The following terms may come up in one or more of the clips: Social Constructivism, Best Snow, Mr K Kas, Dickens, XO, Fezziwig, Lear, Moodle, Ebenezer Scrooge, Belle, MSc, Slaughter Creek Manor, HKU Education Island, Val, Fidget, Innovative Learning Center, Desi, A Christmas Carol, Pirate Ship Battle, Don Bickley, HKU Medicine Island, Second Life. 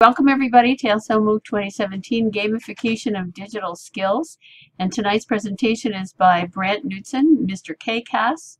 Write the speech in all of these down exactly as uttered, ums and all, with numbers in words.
Welcome everybody to S L MOOC twenty seventeen Gamification of Digital Skills, and tonight's presentation is by Brant Knutzen, MrK Kas,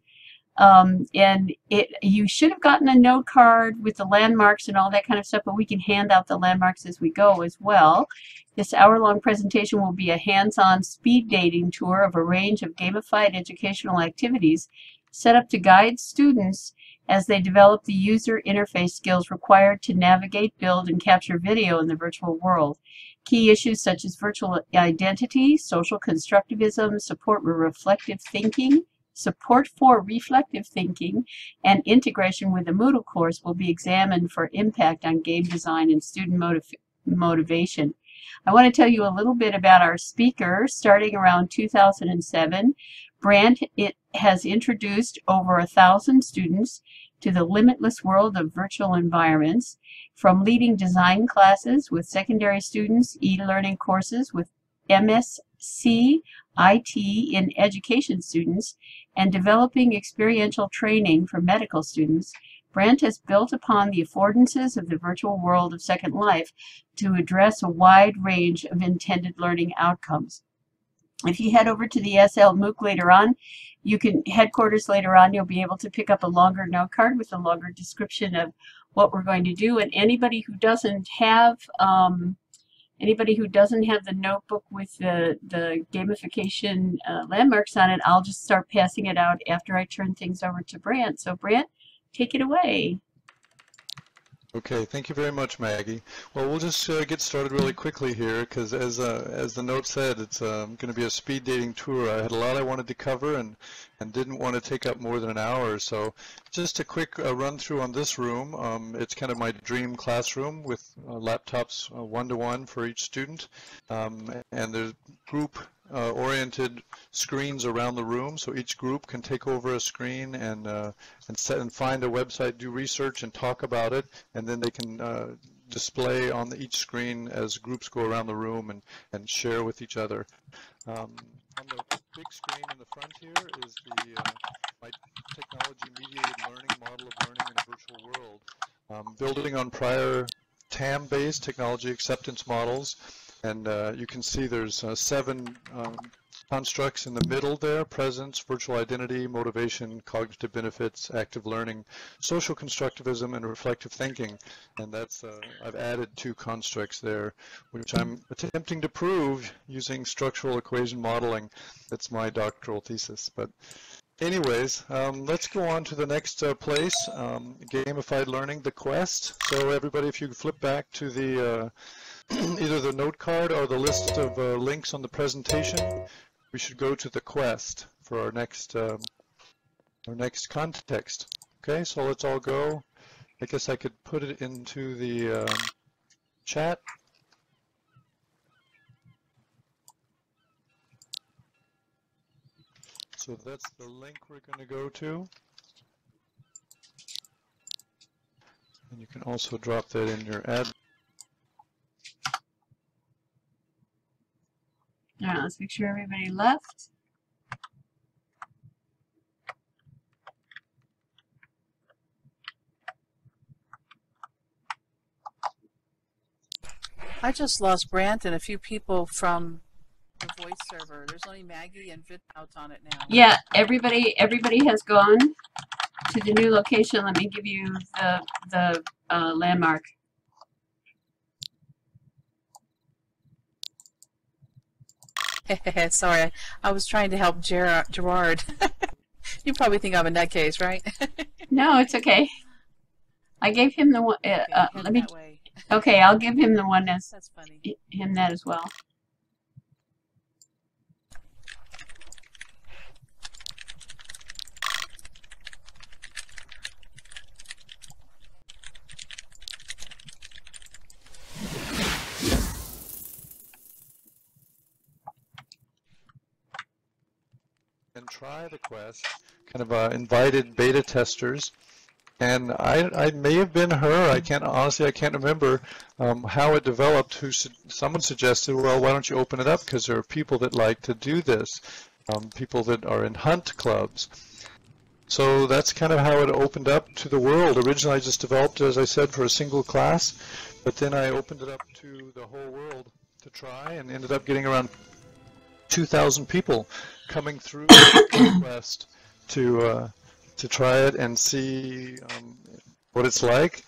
um, and it you should have gotten a note card with the landmarks and all that kind of stuff, but we can hand out the landmarks as we go as well. This hour-long presentation will be a hands-on speed dating tour of a range of gamified educational activities set up to guide students as they develop the user interface skills required to navigate, build, and capture video in the virtual world. Key issues such as virtual identity, social constructivism, support for reflective thinking, support for reflective thinking, and integration with the Moodle course will be examined for impact on game design and student motiv- motivation. I want to tell you a little bit about our speaker. Starting around two thousand seven, Brant it has introduced over a thousand students to the limitless world of virtual environments, from leading design classes with secondary students, e-learning courses with M S C, I T in education students, and developing experiential training for medical students. Brant has built upon the affordances of the virtual world of Second Life to address a wide range of intended learning outcomes. If you head over to the S L MOOC later on, you can headquarters later on, you'll be able to pick up a longer note card with a longer description of what we're going to do. And anybody who doesn't have um, anybody who doesn't have the notebook with the the gamification uh, landmarks on it, I'll just start passing it out after I turn things over to Brant. So Brant, take it away. Okay, thank you very much, Maggie. Well, we'll just uh, get started really quickly here, because as uh, as the note said, it's uh, going to be a speed dating tour. I had a lot I wanted to cover and and didn't want to take up more than an hour or so. Just a quick uh, run through on this room. Um, it's kind of my dream classroom with uh, laptops uh, one to one for each student, um, and there's group Uh, oriented screens around the room, so each group can take over a screen and uh, and set and find a website, do research, and talk about it, and then they can uh, display on the, each screen as groups go around the room and and share with each other. Um, on the big screen in the front here is the uh, my technology-mediated learning model of learning in a virtual world, um, building on prior T A M-based technology acceptance models. And uh, you can see there's uh, seven um, constructs in the middle there: presence, virtual identity, motivation, cognitive benefits, active learning, social constructivism, and reflective thinking. And that's uh, I've added two constructs there, which I'm attempting to prove using structural equation modeling. That's my doctoral thesis. But anyways, um, let's go on to the next uh, place, um, gamified learning, the quest. So everybody, if you flip back to the uh, either the note card or the list of uh, links on the presentation, we should go to the quest for our next um, our next context. Okay, so let's all go. I guess I could put it into the um, chat. So that's the link we're going to go to, and you can also drop that in your ad. Now, let's make sure everybody left. I just lost Brant and a few people from the voice server. There's only Maggie and Vid out on it now. Yeah, everybody, everybody has gone to the new location. Let me give you the the uh, landmark. Sorry, I was trying to help Gerard. Gerard. You probably think I'm a nutcase, right? No, it's okay. I gave him the one. Uh, uh, let me. Okay, I'll give him the one that's. That's funny. Him that as well. Try the quest, kind of uh, invited beta testers, and I, I may have been her. I can't honestly, I can't remember um, how it developed. Who su someone suggested, well, why don't you open it up? Because there are people that like to do this, um, people that are in hunt clubs. So that's kind of how it opened up to the world. Originally, I just developed, as I said, for a single class. But then I opened it up to the whole world to try, and ended up getting around two thousand people coming through the West to uh, to try it and see um, what it's like.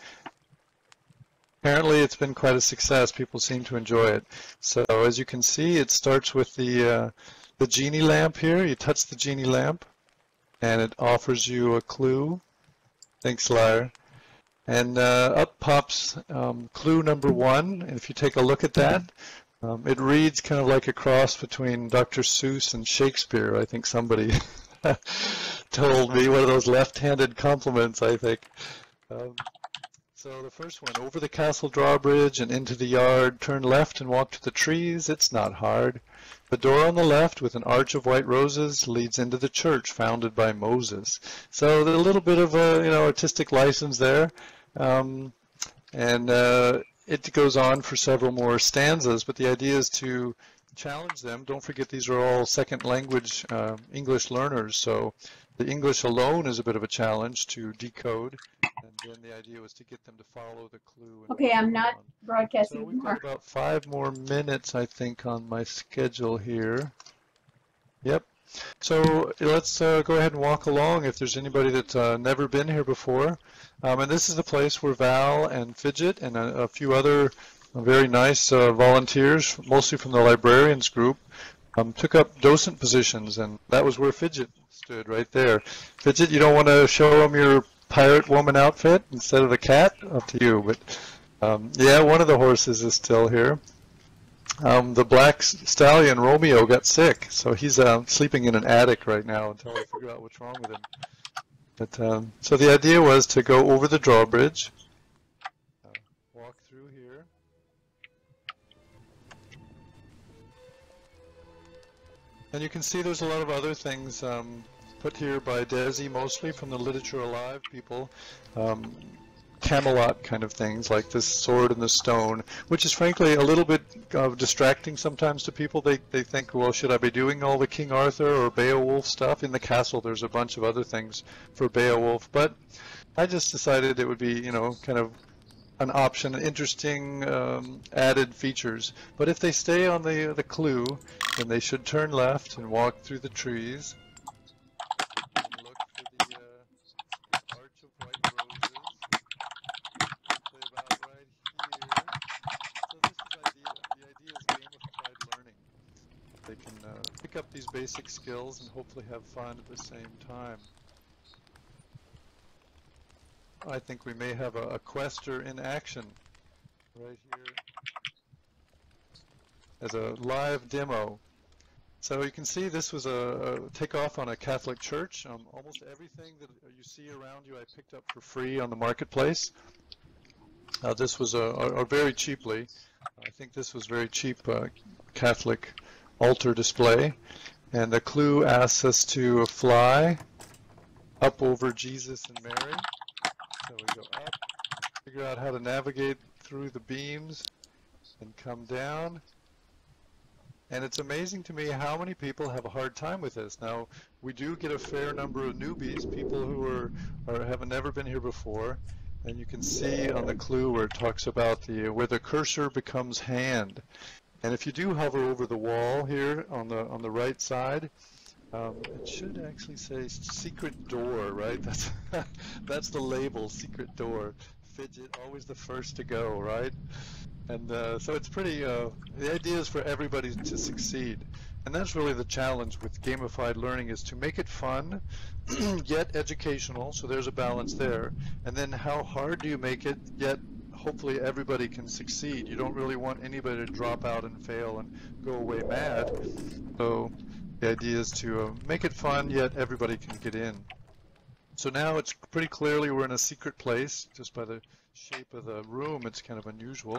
Apparently, it's been quite a success. People seem to enjoy it. So, as you can see, it starts with the uh, the genie lamp here. You touch the genie lamp, and it offers you a clue. Thanks, Liar. And uh, up pops um, clue number one. And if you take a look at that, um, it reads kind of like a cross between Doctor Seuss and Shakespeare. I think somebody told me one of those left-handed compliments, I think. Um, So the first one, over the castle drawbridge and into the yard, turn left and walk to the trees, it's not hard. The door on the left with an arch of white roses leads into the church founded by Moses. So there's a little bit of a, you know, artistic license there. Um, and uh, it goes on for several more stanzas, but the idea is to challenge them. Don't forget these are all second language uh, English learners, so the English alone is a bit of a challenge to decode. And then the idea was to get them to follow the clue. Okay, I'm not on. broadcasting so we've more. Got about five more minutes, I think, on my schedule here. Yep. So let's uh, go ahead and walk along if there's anybody that's uh, never been here before. Um, and this is the place where Val and Fidget and a, a few other very nice uh, volunteers, mostly from the librarians group, Um, took up docent positions, and that was where Fidget stood right there. Fidget, you don't want to show him your pirate woman outfit instead of the cat? Up to you, but um, yeah, one of the horses is still here. Um, the black stallion, Romeo, got sick, so he's uh, sleeping in an attic right now until I figure out what's wrong with him. But, um, so the idea was to go over the drawbridge, uh, walk through here. And you can see there's a lot of other things um, put here by Desi, mostly from the Literature Alive people, um, Camelot kind of things, like this sword and the stone, which is frankly a little bit uh, distracting sometimes to people. They, they think, well, should I be doing all the King Arthur or Beowulf stuff? In the castle, there's a bunch of other things for Beowulf, but I just decided it would be, you know, kind of an option, interesting um, added features. But if they stay on the, the clue, then they should turn left and walk through the trees and look for the uh, arch of white roses. They're about right here. So this is idea, the idea is gamified learning. They can uh, pick up these basic skills and hopefully have fun at the same time. I think we may have a, a quester in action right here as a live demo. So you can see this was a, a takeoff on a Catholic church. Um, almost everything that you see around you I picked up for free on the marketplace. Uh, this was a, a, a very cheaply. I think this was very cheap uh, Catholic altar display. And the clue asks us to fly up over Jesus and Mary. So we go up, figure out how to navigate through the beams, and come down. And it's amazing to me how many people have a hard time with this. Now, we do get a fair number of newbies, people who are, are have never been here before. And you can see on the clue where it talks about the where the cursor becomes hand. And if you do hover over the wall here on the on the right side, Um, it should actually say secret door, right? That's that's the label, secret door. Fidget, always the first to go, right? And uh, so it's pretty, uh, the idea is for everybody to succeed. And that's really the challenge with gamified learning, is to make it fun, yet educational, so there's a balance there. And then how hard do you make it, yet hopefully everybody can succeed. You don't really want anybody to drop out and fail and go away mad. So the idea is to uh, make it fun, yet everybody can get in. So now it's pretty clearly we're in a secret place. Just by the shape of the room, it's kind of unusual.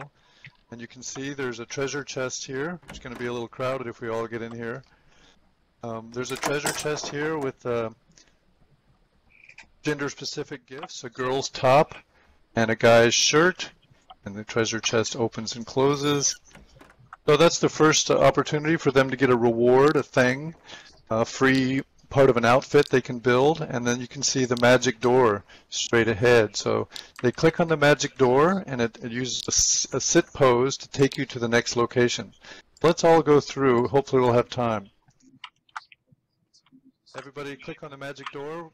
And you can see there's a treasure chest here. It's going to be a little crowded if we all get in here. Um, there's a treasure chest here with uh, gender-specific gifts, a girl's top and a guy's shirt. And the treasure chest opens and closes. So that's the first opportunity for them to get a reward, a thing, a free part of an outfit they can build, and then you can see the magic door straight ahead. So they click on the magic door, and it, it uses a, a sit pose to take you to the next location. Let's all go through. Hopefully we'll have time. Everybody click on the magic door.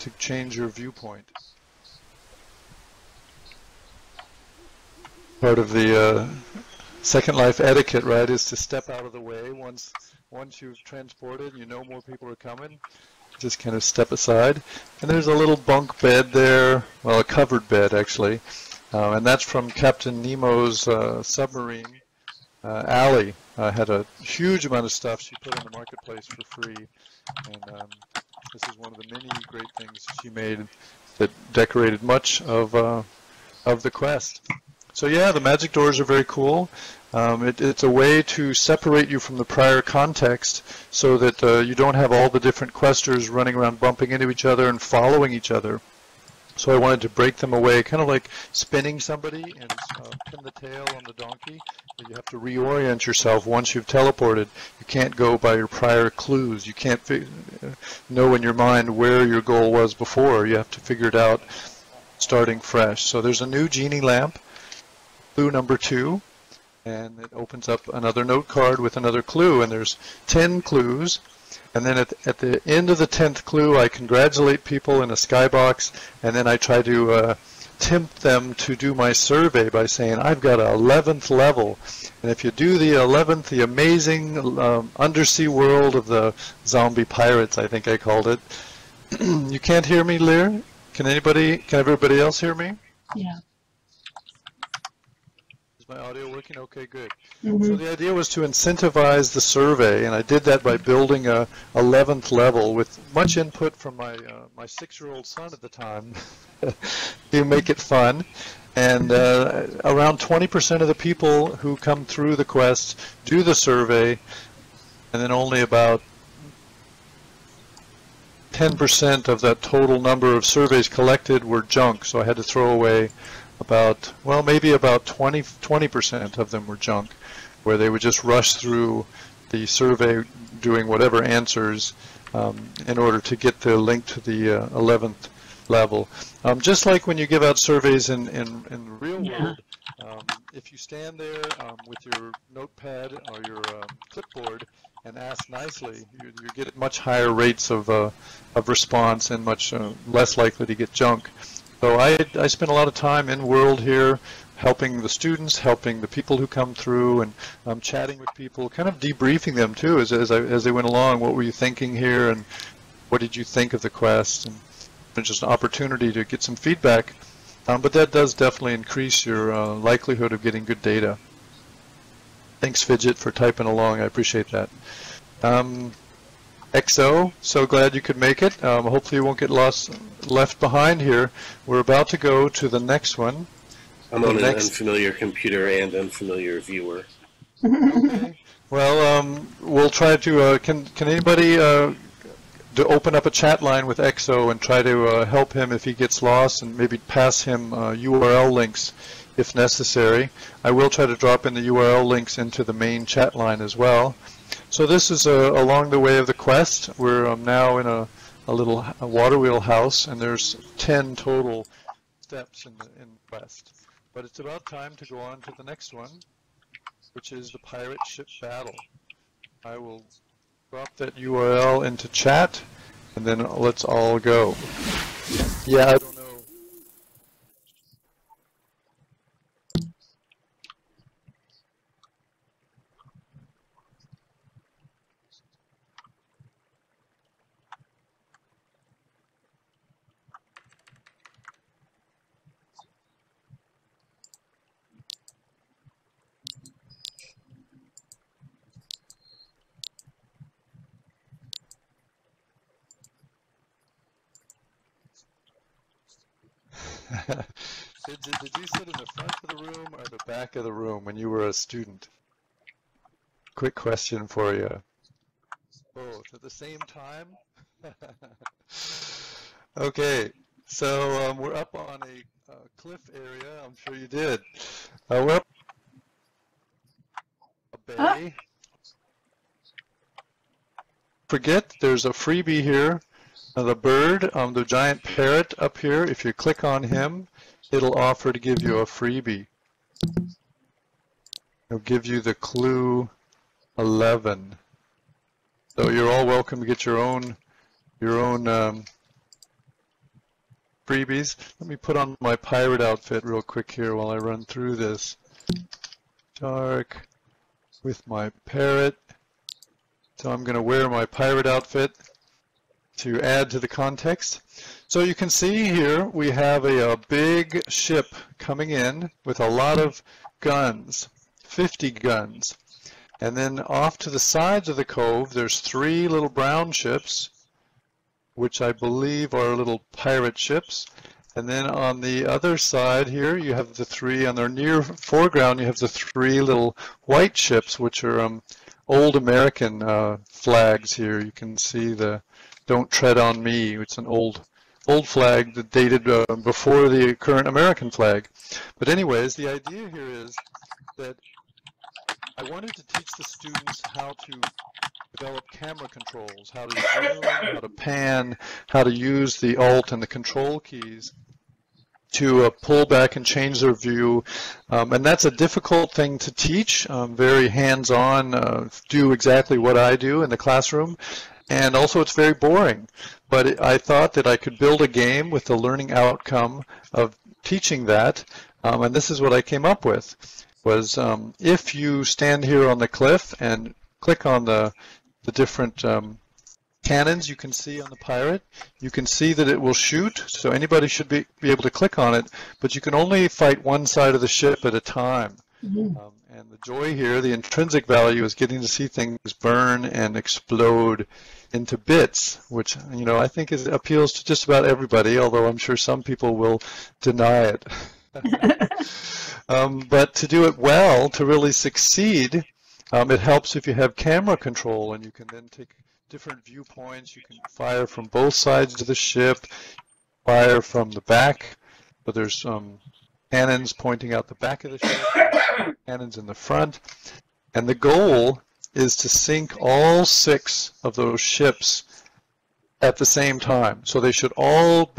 To change your viewpoint. Part of the uh, Second Life etiquette, right, is to step out of the way once once you've transported. You know more people are coming. Just kind of step aside. And there's a little bunk bed there, well, a covered bed actually, uh, and that's from Captain Nemo's uh, submarine. Uh, Allie uh, had a huge amount of stuff she put in the marketplace for free, and um, this is one of the many great things she made that decorated much of uh, of the quest. So yeah, the magic doors are very cool. Um, it, it's a way to separate you from the prior context, so that uh, you don't have all the different questers running around bumping into each other and following each other. So I wanted to break them away, kind of like spinning somebody and uh, pin the tail on the donkey. You have to reorient yourself once you've teleported. You can't go by your prior clues. You can't fi know in your mind where your goal was before. You have to figure it out starting fresh. So there's a new genie lamp, clue number two, and it opens up another note card with another clue, and there's ten clues. And then at, at the end of the tenth clue, I congratulate people in a skybox, and then I try to uh, tempt them to do my survey by saying, I've got an eleventh level. And if you do the eleventh, the amazing um, undersea world of the zombie pirates, I think I called it. You can't hear me, Lear? Can anybody, can everybody else hear me? Yeah. My audio working? Okay, good. Mm-hmm. So the idea was to incentivize the survey, and I did that by building a eleventh level with much input from my uh, my six-year-old son at the time to make it fun. And uh, around twenty percent of the people who come through the quest do the survey, and then only about ten percent of that total number of surveys collected were junk, so I had to throw away about, well, maybe about twenty percent of them were junk, where they would just rush through the survey doing whatever answers um, in order to get the link to the uh, eleventh level. Um, just like when you give out surveys in, in, in the real yeah. world, um, if you stand there um, with your notepad or your um, clipboard and ask nicely, you, you get much higher rates of, uh, of response and much uh, less likely to get junk. So I, I spent a lot of time in World here, helping the students, helping the people who come through, and um, chatting with people, kind of debriefing them too as, as, I, as they went along. What were you thinking here, and what did you think of the quest? And it's just an opportunity to get some feedback, um, but that does definitely increase your uh, likelihood of getting good data. Thanks, Fidget, for typing along. I appreciate that. Um, X O, so glad you could make it. Um, hopefully you won't get lost, left behind here. We're about to go to the next one. I'm on an unfamiliar computer and unfamiliar viewer. Okay. Well, um, we'll try to, uh, can, can anybody uh, to open up a chat line with X O and try to uh, help him if he gets lost, and maybe pass him uh, U R L links if necessary. I will try to drop in the U R L links into the main chat line as well. So this is uh, along the way of the quest. We're um, now in a, a little a water wheel house, and there's ten total steps in the, in the quest. But it's about time to go on to the next one, which is the pirate ship battle. I will drop that U R L into chat, and then let's all go. Yeah, I don't know. Did, did, did you sit in the front of the room or the back of the room when you were a student? Quick question for you. Both at the same time? Okay, so um, we're up on a uh, cliff area. I'm sure you did. Uh, we're up Bay. Forget there's a freebie here. Now the bird, um, the giant parrot up here, if you click on him, it'll offer to give you a freebie. It'll give you the clue eleven. So you're all welcome to get your own, your own um, freebies. Let me put on my pirate outfit real quick here while I run through this. Dark with my parrot. So I'm going to wear my pirate outfit to add to the context. So you can see here we have a, a big ship coming in with a lot of guns, fifty guns. And then off to the sides of the cove, there's three little brown ships, which I believe are little pirate ships. And then on the other side here, you have the three, on their near foreground, you have the three little white ships, which are um, old American uh, flags here. You can see the Don't Tread on Me. It's an old old flag that dated uh, before the current American flag. But anyways, the idea here is that I wanted to teach the students how to develop camera controls, how to zoom, how to pan, how to use the Alt and the Control keys to uh, pull back and change their view. Um, and that's a difficult thing to teach, um, very hands-on, uh, do exactly what I do in the classroom. And also it's very boring. But it, I thought that I could build a game with the learning outcome of teaching that. Um, and this is what I came up with, was um, if you stand here on the cliff and click on the, the different um, cannons you can see on the pirate, you can see that it will shoot, so anybody should be, be able to click on it, but you can only fight one side of the ship at a time. Mm-hmm. um, and the joy here, the intrinsic value, is getting to see things burn and explode into bits, which, you know, I think is, appeals to just about everybody, although I'm sure some people will deny it. Um, but to do it well, to really succeed, um, it helps if you have camera control, and you can then take different viewpoints. You can fire from both sides of the ship, fire from the back, but there's um, cannons pointing out the back of the ship, cannons in the front, and the goal is to sink all six of those ships at the same time. So they should all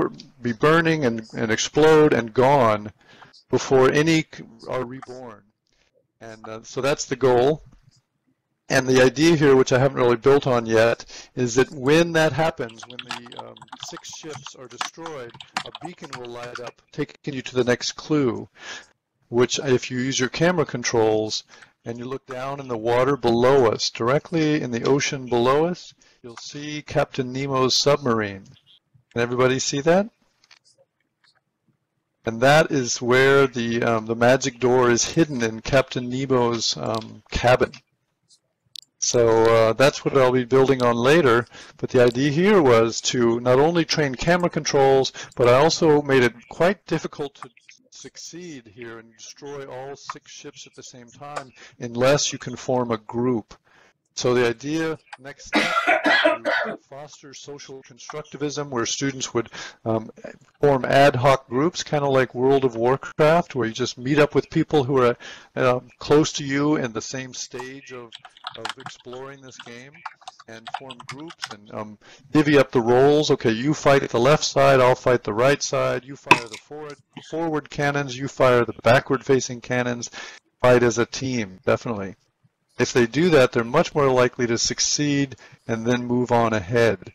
be burning and, and explode and gone before any are reborn. And uh, so that's the goal. And the idea here, which I haven't really built on yet, is that when that happens, when the um, six ships are destroyed, a beacon will light up, taking you to the next clue, which if you use your camera controls and you look down in the water below us, directly in the ocean below us, you'll see Captain Nemo's submarine. Can everybody see that? And that is where the, um, the magic door is hidden in Captain Nemo's um, cabin. So uh, that's what I'll be building on later. But the idea here was to not only train camera controls, but I also made it quite difficult to succeed here and destroy all six ships at the same time unless you can form a group. So the idea, next step, is to foster social constructivism, where students would um, form ad hoc groups, kind of like World of Warcraft, where you just meet up with people who are uh, close to you in the same stage of, of exploring this game, and form groups and um, divvy up the roles. Okay, you fight at the left side, I'll fight the right side, you fire the forward, forward cannons, you fire the backward-facing cannons, fight as a team, definitely. If they do that, they're much more likely to succeed and then move on ahead.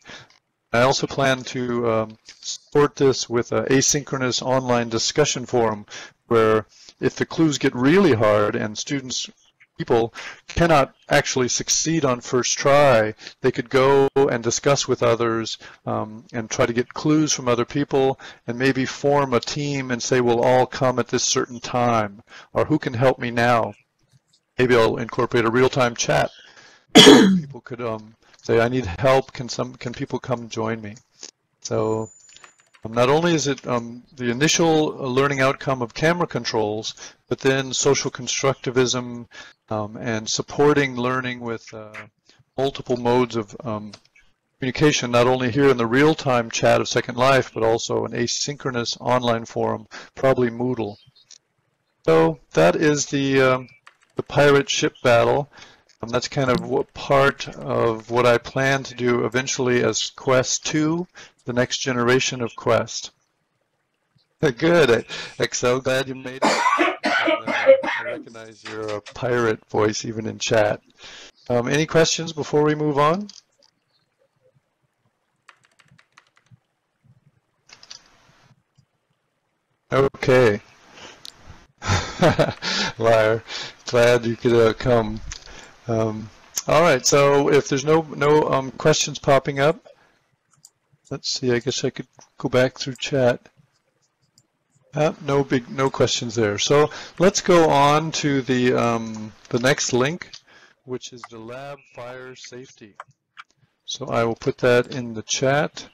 I also plan to um, support this with an asynchronous online discussion forum, where if the clues get really hard and students, people cannot actually succeed on first try, they could go and discuss with others um, and try to get clues from other people, and maybe form a team and say, we'll all come at this certain time, or who can help me now? Maybe I'll incorporate a real-time chat. People could um, say, I need help. Can some? Can people come join me? So um, not only is it um, the initial learning outcome of camera controls, but then social constructivism um, and supporting learning with uh, multiple modes of um, communication, not only here in the real-time chat of Second Life, but also an asynchronous online forum, probably Moodle. So that is the... Um, the pirate ship battle. Um, that's kind of what part of what I plan to do eventually as Quest two, the next generation of Quest. Good, X O, glad you made it. And, uh, I recognize your uh, pirate voice even in chat. Um, any questions before we move on? Okay. Liar, glad you could uh, come. Um, all right, so if there's no no um, questions popping up, let's see. I guess I could go back through chat. Uh, no big no questions there. So let's go on to the um, the next link, which is the lab fire safety. So I will put that in the chat.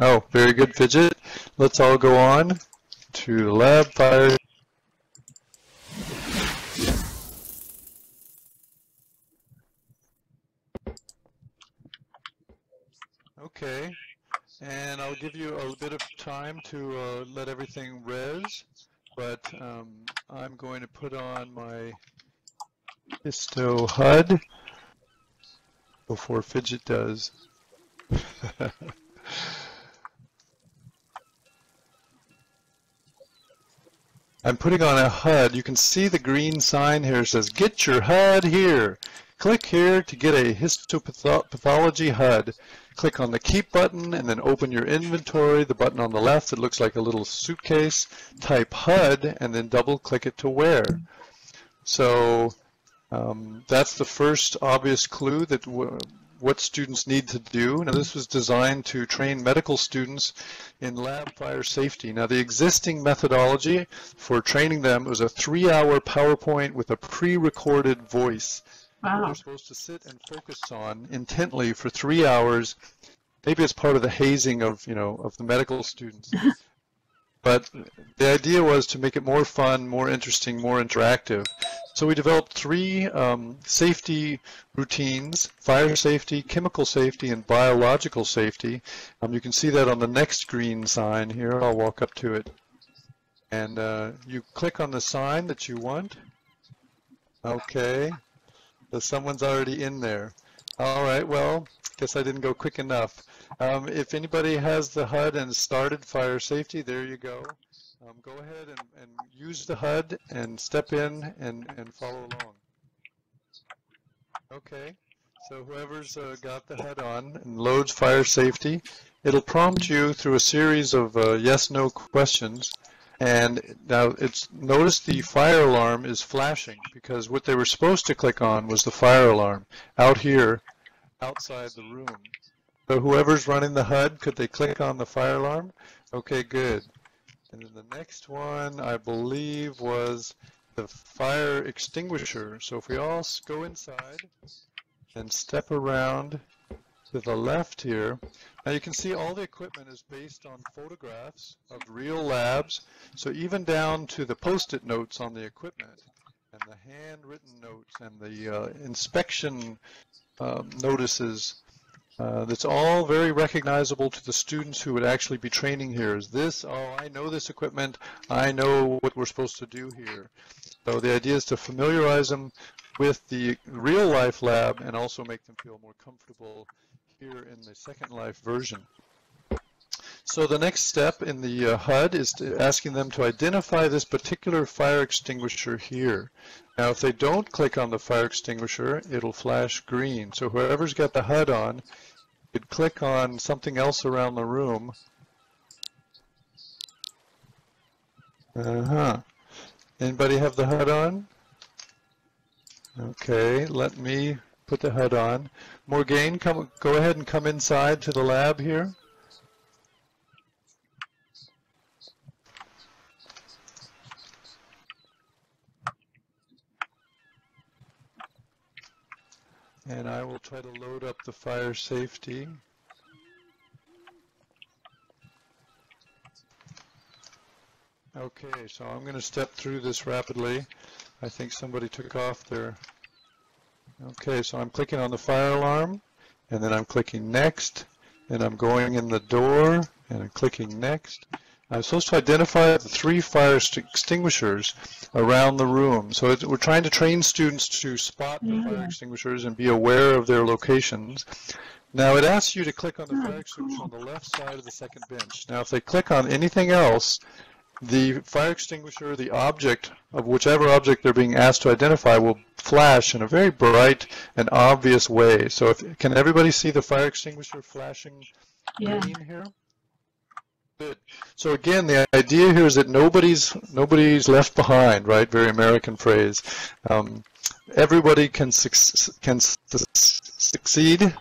Oh, very good, Fidget. Let's all go on to lab fire. Okay, and I'll give you a bit of time to uh, let everything res, but um, I'm going to put on my histo H U D before Fidget does. I'm putting on a H U D. You can see the green sign here. It says, get your H U D here. Click here to get a histopathology H U D. Click on the keep button and then open your inventory. The button on the left that looks like a little suitcase. Type H U D and then double click it to wear. So um, that's the first obvious clue that w what students need to do. Now this was designed to train medical students in lab fire safety. Now the existing methodology for training them was a three hour PowerPoint with a pre-recorded voice. Wow. They're supposed to sit and focus on intently for three hours. Maybe it's part of the hazing of, you know, of the medical students. But the idea was to make it more fun, more interesting, more interactive. So we developed three um, safety routines, fire safety, chemical safety, and biological safety. Um, you can see that on the next green sign here. I'll walk up to it. And uh, you click on the sign that you want. Okay. So someone's already in there. All right, well, guess I didn't go quick enough. Um, if anybody has the H U D and started fire safety, there you go. Um, go ahead and, and use the H U D and step in and, and follow along. Okay, so whoever's uh, got the H U D on and loads fire safety, it'll prompt you through a series of uh, yes-no questions. And now it's notice the fire alarm is flashing because what they were supposed to click on was the fire alarm out here outside the room. So whoever's running the H U D, could they click on the fire alarm? Okay, good. And then the next one I believe was the fire extinguisher. So if we all go inside and step around to the left here. Now you can see all the equipment is based on photographs of real labs. So even down to the post-it notes on the equipment and the handwritten notes and the uh, inspection uh, notices, uh, that's all very recognizable to the students who would actually be training here. Is this, oh, I know this equipment. I know what we're supposed to do here. So the idea is to familiarize them with the real life lab and also make them feel more comfortable here in the Second Life version. So the next step in the uh, H U D is to asking them to identify this particular fire extinguisher here. Now if they don't click on the fire extinguisher, it'll flash green. So whoever's got the H U D on could click on something else around the room. Uh-huh. Anybody have the H U D on? Okay, let me put the H U D on. Morgaine, come, go ahead and come inside to the lab here. And I will try to load up the fire safety. Okay, so I'm going to step through this rapidly. I think somebody took off their... Okay, so I'm clicking on the fire alarm, and then I'm clicking next, and I'm going in the door, and I'm clicking next, I'm supposed to identify the three fire extinguishers around the room. So it, we're trying to train students to spot the yeah. fire extinguishers and be aware of their locations. Now it asks you to click on the oh, fire extinguisher cool. on the left side of the second bench. Now if they click on anything else, the fire extinguisher, the object of whichever object they're being asked to identify, will flash in a very bright and obvious way. So if, can everybody see the fire extinguisher flashing yeah. green here? Good. So again, the idea here is that nobody's nobody's left behind, right? Very American phrase. Um, everybody can su can su succeed.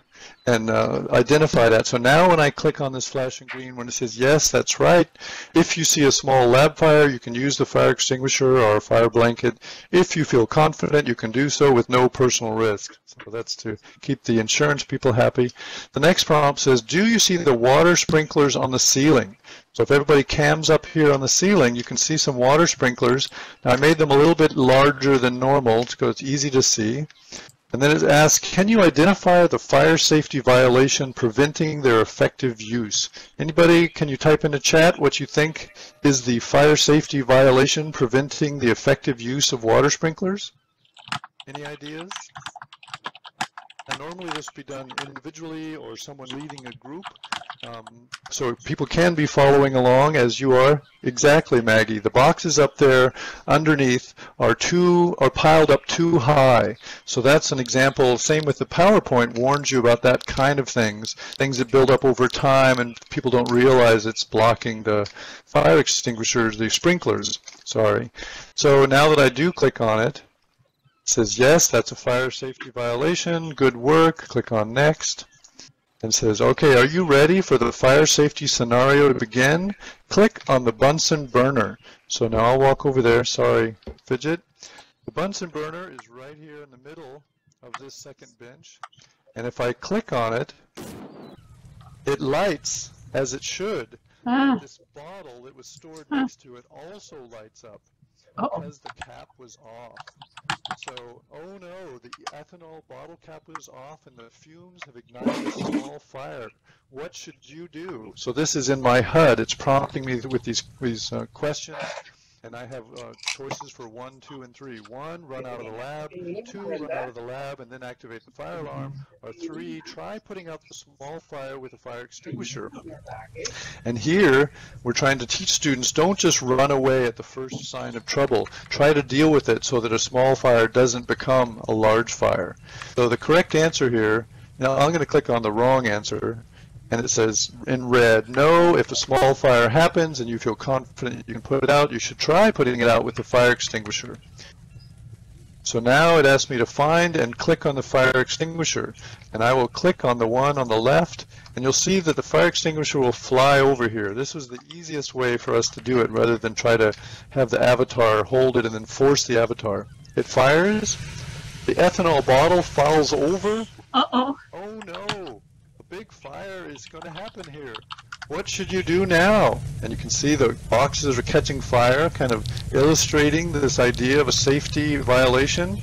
And uh, identify that. So now when I click on this flashing green, when it says yes, that's right, if you see a small lab fire, you can use the fire extinguisher or a fire blanket. If you feel confident, you can do so with no personal risk. So that's to keep the insurance people happy. The next prompt says, do you see the water sprinklers on the ceiling? So if everybody cams up here on the ceiling, you can see some water sprinklers. Now I made them a little bit larger than normal because it's easy to see. And then it asks, can you identify the fire safety violation preventing their effective use? Anybody, can you type in the chat what you think is the fire safety violation preventing the effective use of water sprinklers? Any ideas? And normally this would be done individually or someone leading a group. Um, so people can be following along as you are. Exactly, Maggie. The boxes up there underneath are too are piled up too high. So that's an example. Same with the PowerPoint, warns you about that kind of things, things that build up over time and people don't realize it's blocking the fire extinguishers, the sprinklers, sorry. So now that I do click on it, it says, yes, that's a fire safety violation. Good work. Click on next. And says, okay, are you ready for the fire safety scenario to begin? Click on the Bunsen burner. So now I'll walk over there. Sorry, Fidget. The Bunsen burner is right here in the middle of this second bench. And if I click on it, it lights as it should. Ah. This bottle that was stored ah. next to it also lights up because the cap was off. So, oh no, the ethanol bottle cap was off and the fumes have ignited a small fire. What should you do? So this is in my H U D. It's prompting me with these, these uh, questions. And I have uh, choices for one, two, and three. One, run out of the lab. Two, run out of the lab and then activate the fire alarm. Or three, try putting out the small fire with a fire extinguisher. And here, we're trying to teach students, don't just run away at the first sign of trouble. Try to deal with it so that a small fire doesn't become a large fire. So the correct answer here, now I'm going to click on the wrong answer. And it says in red, no, if a small fire happens and you feel confident you can put it out, you should try putting it out with the fire extinguisher. So now it asks me to find and click on the fire extinguisher. And I will click on the one on the left, and you'll see that the fire extinguisher will fly over here. This was the easiest way for us to do it rather than try to have the avatar hold it and then force the avatar. It fires. The ethanol bottle falls over. Uh-oh. Oh, no. Big fire is going to happen here. What should you do now? And you can see the boxes are catching fire, kind of illustrating this idea of a safety violation.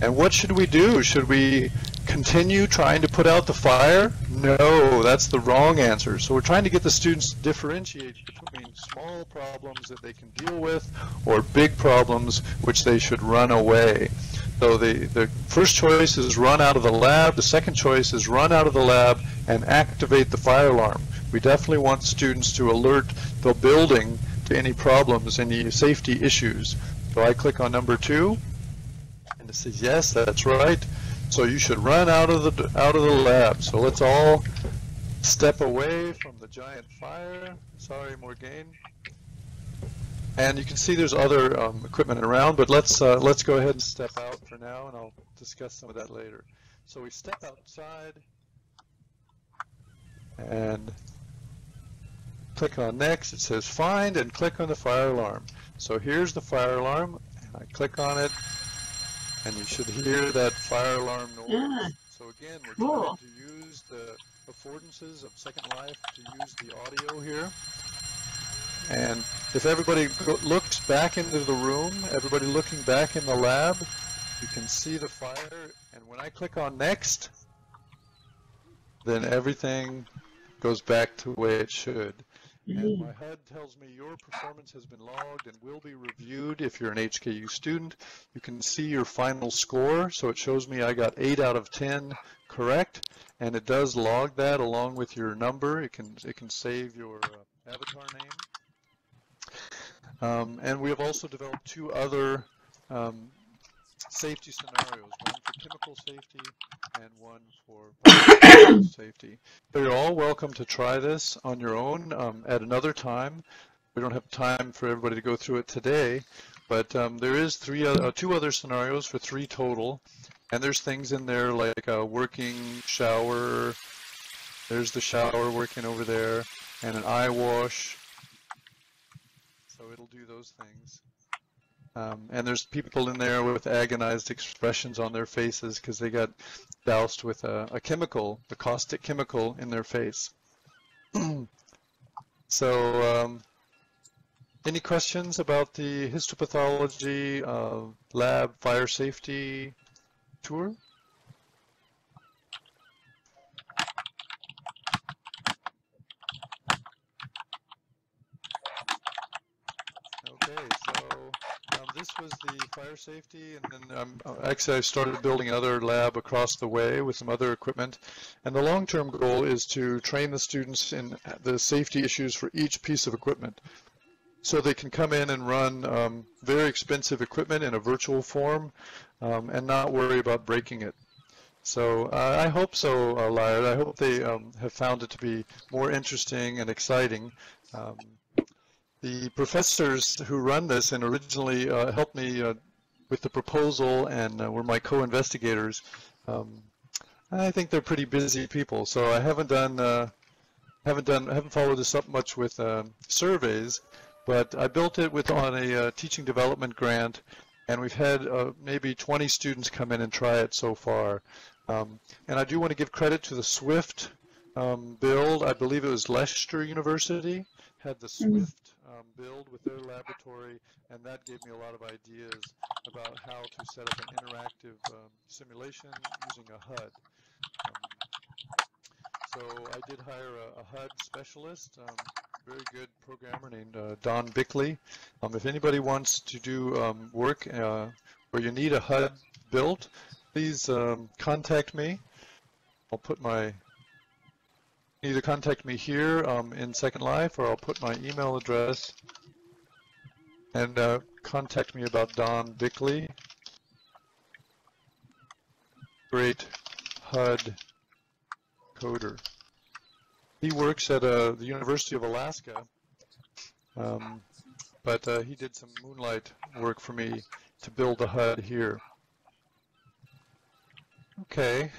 And what should we do? Should we continue trying to put out the fire? No, that's the wrong answer. So we're trying to get the students to differentiate between small problems that they can deal with or big problems which they should run away. So the, the first choice is run out of the lab. The second choice is run out of the lab and activate the fire alarm. We definitely want students to alert the building to any problems, any safety issues. So I click on number two, and it says, yes, that's right. So you should run out of the, out of the lab. So let's all step away from the giant fire. Sorry, Morgaine. And you can see there's other um, equipment around, but let's uh, let's go ahead and step out for now, and I'll discuss some of that later. So we step outside and click on next. It says find and click on the fire alarm. So here's the fire alarm, and I click on it, and you should hear that fire alarm noise. Yeah. So again, we're cool. trying to use the affordances of Second Life to use the audio here. And if everybody looks back into the room, everybody looking back in the lab, you can see the fire. And when I click on next, then everything goes back to the way it should. and my H U D tells me your performance has been logged and will be reviewed. If you're an H K U student, you can see your final score. So it shows me I got eight out of ten correct, and it does log that along with your number. It can, it can save your uh, avatar name. Um, and we have also developed two other um, safety scenarios, one for chemical safety and one for safety. So you're all welcome to try this on your own um, at another time. We don't have time for everybody to go through it today, but um, there is three, uh, two other scenarios for three total, and there's things in there like a working shower. There's the shower working over there, and an eye wash. So it'll do those things. Um, and there's people in there with agonized expressions on their faces because they got doused with a, a chemical, a caustic chemical in their face. So, um, any questions about the histopathology uh, lab fire safety tour? This was the fire safety, and then um, actually I started building another lab across the way with some other equipment. And the long-term goal is to train the students in the safety issues for each piece of equipment, so they can come in and run um, very expensive equipment in a virtual form um, and not worry about breaking it. So uh, I hope so, uh, Lyra. I hope they um, have found it to be more interesting and exciting. Um, The professors who run this and originally uh, helped me uh, with the proposal and uh, were my co-investigators, um, I think they're pretty busy people. So I haven't done, uh, haven't done, haven't followed this up much with uh, surveys, but I built it with on a uh, teaching development grant, and we've had uh, maybe twenty students come in and try it so far. Um, and I do want to give credit to the Swift um, build. I believe it was Leicester University had the Swift Um, build with their laboratory, and that gave me a lot of ideas about how to set up an interactive um, simulation using a H U D. Um, so I did hire a, a H U D specialist, um, very good programmer named uh, Don Bickley. Um, if anybody wants to do um, work uh, where you need a H U D built, please um, contact me. I'll put my either contact me here um, in Second Life, or I'll put my email address and uh, contact me about Don Bickley. Great H U D coder. He works at uh, the University of Alaska, um, but uh, he did some moonlight work for me to build a H U D here. Okay.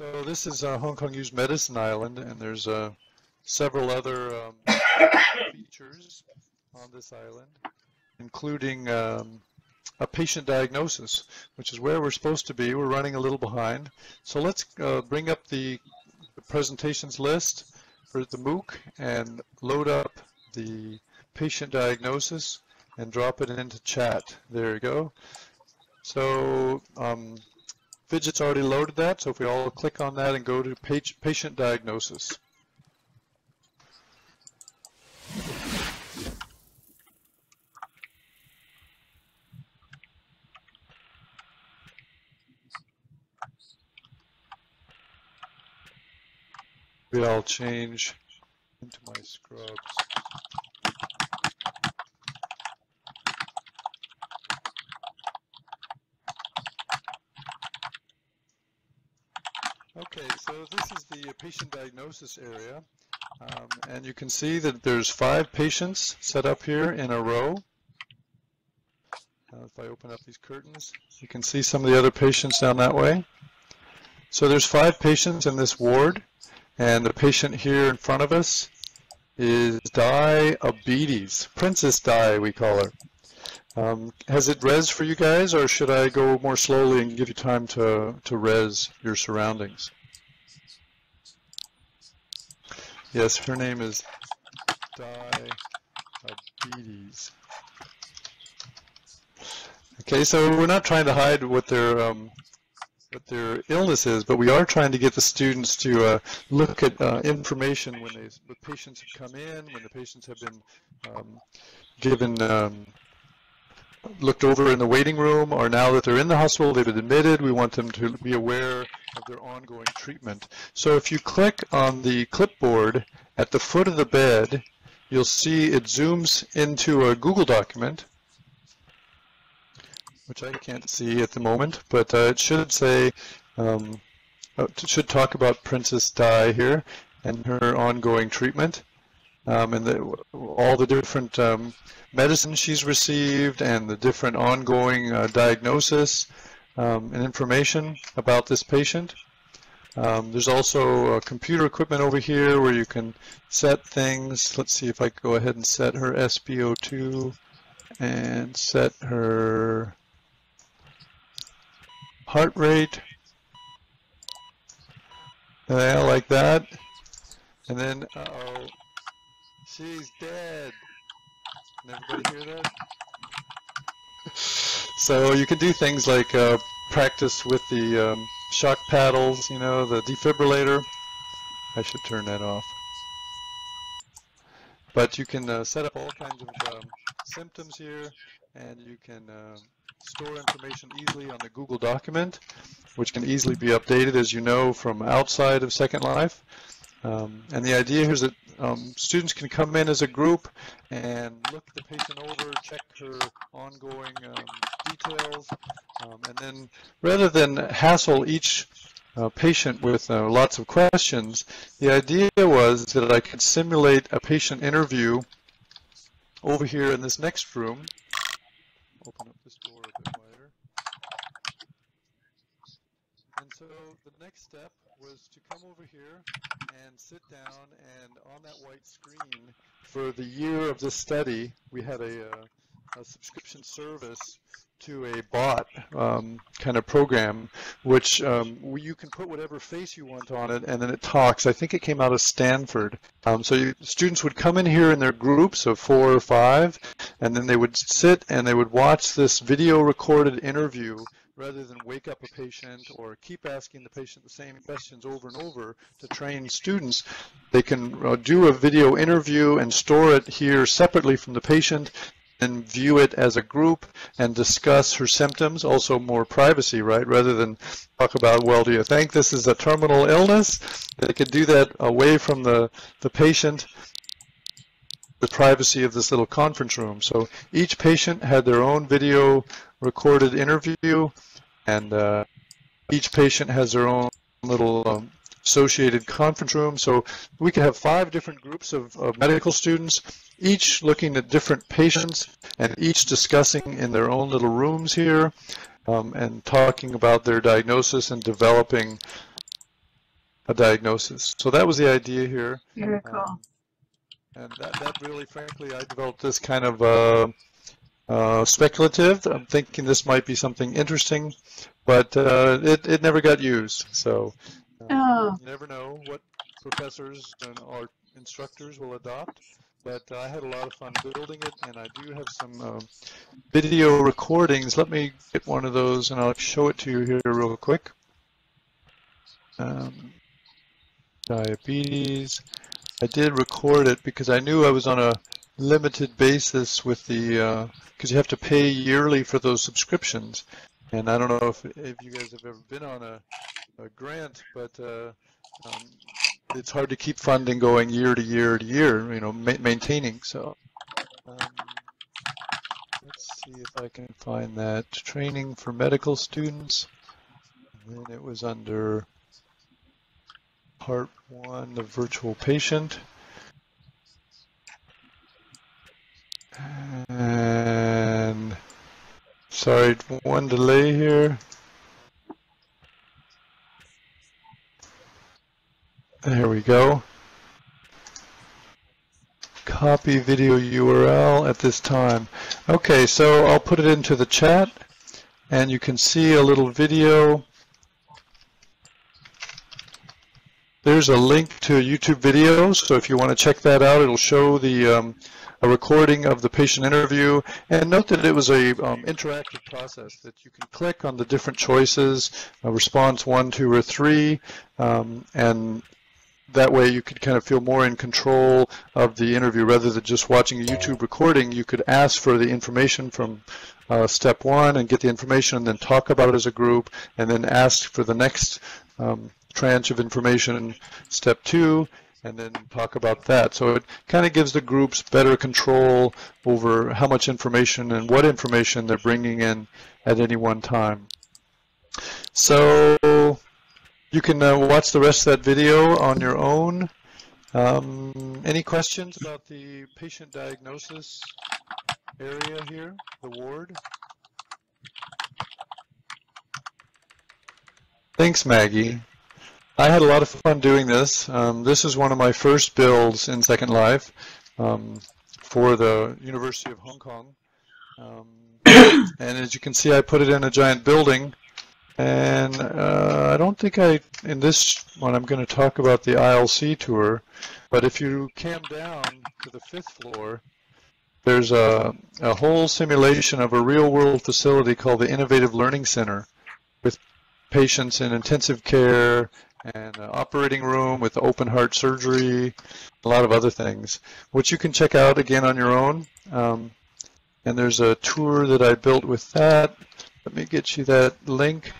So this is uh, Hong Kong U's Medicine Island, and there's uh, several other um, features on this island, including um, a patient diagnosis, which is where we're supposed to be. We're running a little behind. So let's uh, bring up the presentations list for the MOOC and load up the patient diagnosis and drop it into chat. There you go. So um, Fidget's already loaded that, so if we all click on that and go to page, patient diagnosis. We all change into my scrubs. Okay, so this is the patient diagnosis area, um, and you can see that there's five patients set up here in a row. Uh, if I open up these curtains, you can see some of the other patients down that way. So there's five patients in this ward, and the patient here in front of us is Diabetes, Princess Di, we call her. Um, has it res for you guys, or should I go more slowly and give you time to, to res your surroundings? Yes, her name is Diabetes. Okay, so we're not trying to hide what their um, what their illness is, but we are trying to get the students to uh, look at uh, information when they, when patients have come in, when the patients have been um, given, um, looked over in the waiting room, or now that they're in the hospital, they've been admitted, we want them to be aware of their ongoing treatment. So if you click on the clipboard at the foot of the bed, you'll see it zooms into a Google document, which I can't see at the moment, but uh, it should say, um, it should talk about Princess Di here and her ongoing treatment, um, and the, all the different um, medicines she's received and the different ongoing uh, diagnosis um, and information about this patient. Um, there's also uh, computer equipment over here where you can set things. Let's see if I can go ahead and set her S P O two and set her heart rate. Yeah, like that. And then, uh-oh, she's dead. Can everybody hear that? So you can do things like uh, practice with the um, shock paddles, you know, the defibrillator. I should turn that off. But you can uh, set up all kinds of um, symptoms here, and you can uh, store information easily on the Google document, which can easily be updated, as you know, from outside of Second Life. Um, and the idea here is that um, students can come in as a group and look the patient over, check her ongoing um, details, um, and then rather than hassle each uh, patient with uh, lots of questions, the idea was that I could simulate a patient interview over here in this next room. Open up this door a bit wider. And so the next step was to come over here and sit down, and on that white screen for the year of this study, we had a, uh, a subscription service to a bot um, kind of program, which um, you can put whatever face you want on it, and then it talks. I think it came out of Stanford. Um, so you, students would come in here in their groups of four or five, and then they would sit and they would watch this video recorded interview, rather than wake up a patient or keep asking the patient the same questions over and over to train students. They can uh, do a video interview and store it here separately from the patient, and view it as a group and discuss her symptoms. Also more privacy, right? Rather than talk about, well, do you think this is a terminal illness? They could do that away from the, the patient, the privacy of this little conference room. So each patient had their own video recorded interview, and uh, each patient has their own little um, associated conference room. So we could have five different groups of, of medical students, each looking at different patients and each discussing in their own little rooms here, um, and talking about their diagnosis and developing a diagnosis. So that was the idea here. Very cool. Um, and that, that really, frankly, I developed this kind of uh, uh, speculative. I'm thinking this might be something interesting, but uh, it, it never got used. So um, oh. You never know what professors and our instructors will adopt. But uh, I had a lot of fun building it, and I do have some uh, video recordings. Let me get one of those, and I'll show it to you here real quick. Um, diabetes. I did record it because I knew I was on a limited basis with the, because uh, you have to pay yearly for those subscriptions. And I don't know if, if you guys have ever been on a, a grant, but uh, um, it's hard to keep funding going year to year to year, you know, ma maintaining. So um, let's see if I can find that. Training for medical students. And then it was under part one, the virtual patient. And sorry, one delay here. There we go. Copy video U R L at this time. Okay, so I'll put it into the chat, and you can see a little video. There's a link to a YouTube video, so if you want to check that out, it'll show the um, a recording of the patient interview, and note that it was a um, interactive process that you can click on the different choices, uh, response one, two, or three, um, and that way you could kind of feel more in control of the interview rather than just watching a YouTube recording. You could ask for the information from uh, step one and get the information and then talk about it as a group and then ask for the next um, tranche of information in step two and then talk about that. So it kind of gives the groups better control over how much information and what information they're bringing in at any one time. So you can uh, watch the rest of that video on your own. Um, any questions about the patient diagnosis area here, the ward? Thanks, Maggie. I had a lot of fun doing this. Um, this is one of my first builds in Second Life um, for the University of Hong Kong. Um, and as you can see, I put it in a giant building. And uh, I don't think I, in this one, I'm going to talk about the I L C tour, but if you cam down to the fifth floor, there's a, a whole simulation of a real-world facility called the Innovative Learning Center with patients in intensive care and an operating room with open-heart surgery, a lot of other things, which you can check out again on your own. Um, and there's a tour that I built with that. Let me get you that link.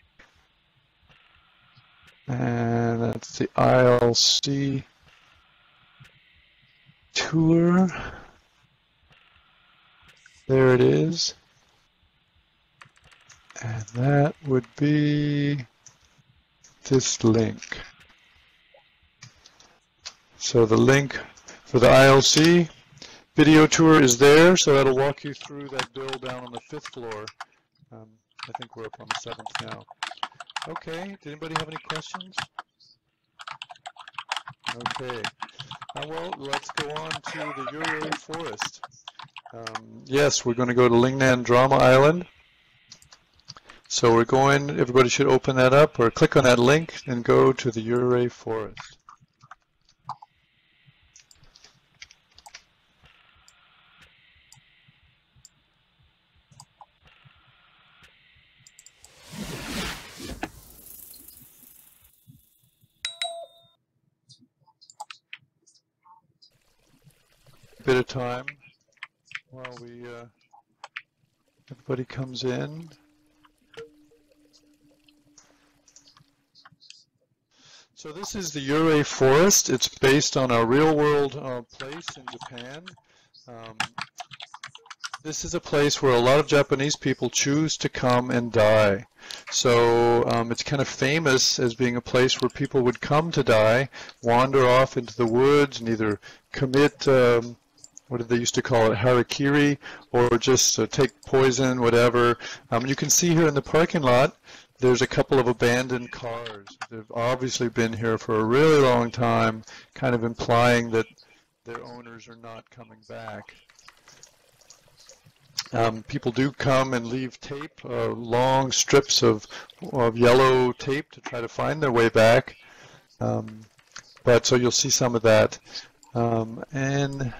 And that's the I L C tour. There it is. And that would be this link. So the link for the I L C video tour is there. So that'll walk you through that build down on the fifth floor. Um, I think we're up on the seventh now. Okay, did anybody have any questions? Okay, uh, well, let's go on to the Yūrei Forest. Um, yes, we're going to go to Lingnan Drama Island. So we're going, everybody should open that up or click on that link and go to the Yūrei Forest. Bit of time while we uh, everybody comes in. So this is the Yūrei Forest. It's based on a real-world uh, place in Japan. Um, this is a place where a lot of Japanese people choose to come and die. So um, it's kind of famous as being a place where people would come to die, wander off into the woods, and either commit um, what did they used to call it, harakiri, or just uh, take poison, whatever. Um, you can see here in the parking lot, there's a couple of abandoned cars. They've obviously been here for a really long time, kind of implying that their owners are not coming back. Um, people do come and leave tape, uh, long strips of, of yellow tape to try to find their way back. Um, but so you'll see some of that. Um, and...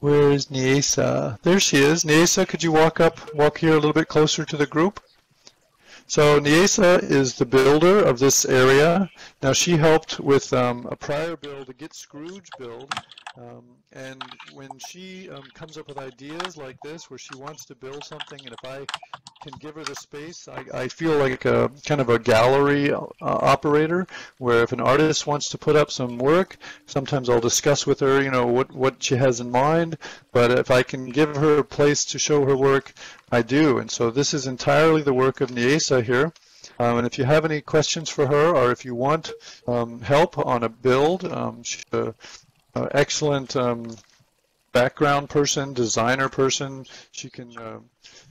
Where is Nyesa? There she is. Nyesa, could you walk up, walk here a little bit closer to the group? So Nyesa is the builder of this area. Now she helped with um, a prior build, a Get Scrooged build. Um, and when she um, comes up with ideas like this, where she wants to build something, and if I can give her the space, I, I feel like a kind of a gallery uh, operator, where if an artist wants to put up some work, sometimes I'll discuss with her, you know, what, what she has in mind. But if I can give her a place to show her work, I do. And so this is entirely the work of Nyesa here. Um, and if you have any questions for her, or if you want um, help on a build, um, she, uh, uh, excellent um, background person, designer person. She can, uh,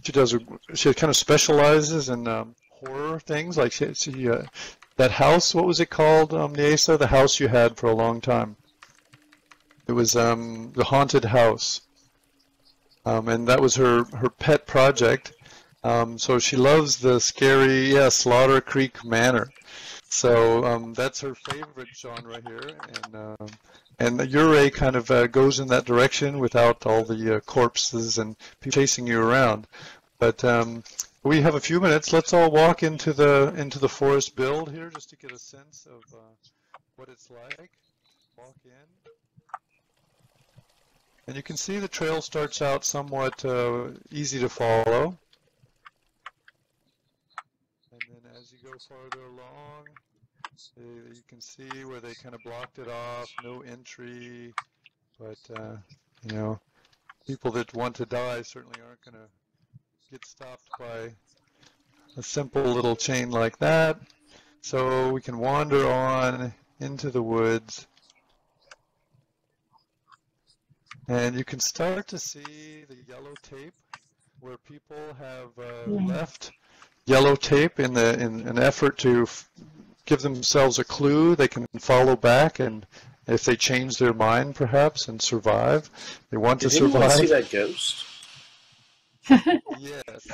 she does, a, she kind of specializes in um, horror things. Like she, she uh, that house, what was it called, um, Nyesa? The house you had for a long time. It was um, the haunted house. Um, and that was her, her pet project. Um, so she loves the scary, yeah, Slaughter Creek Manor. So um, that's her favorite genre here. And uh, And Yūrei kind of uh, goes in that direction without all the uh, corpses and people chasing you around. But um, we have a few minutes. Let's all walk into the into the forest build here just to get a sense of uh, what it's like. Walk in. And you can see the trail starts out somewhat uh, easy to follow. And then as you go farther along, uh, you can see where they kind of blocked it off, no entry. But, uh, you know, people that want to die certainly aren't going to get stopped by a simple little chain like that. So we can wander on into the woods. And you can start to see the yellow tape where people have uh, yeah. left yellow tape in, the, in an effort to f give themselves a clue. They can follow back, and if they change their mind, perhaps, and survive. They want Did to survive. Did anyone see that ghost? Yes,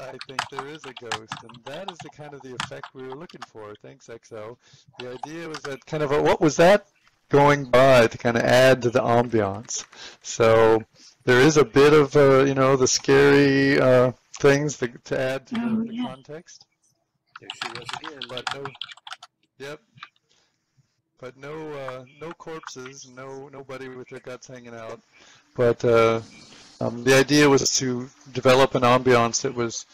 I think there is a ghost, and that is the kind of the effect we were looking for. Thanks, X O. The idea was that kind of a, what was that? Going by to kind of add to the ambiance. So there is a bit of, uh, you know, the scary uh, things to, to add to oh, the yeah. context. There she was again, but no, yep. But no, uh, no corpses, no nobody with their guts hanging out. But uh, um, the idea was to develop an ambiance that was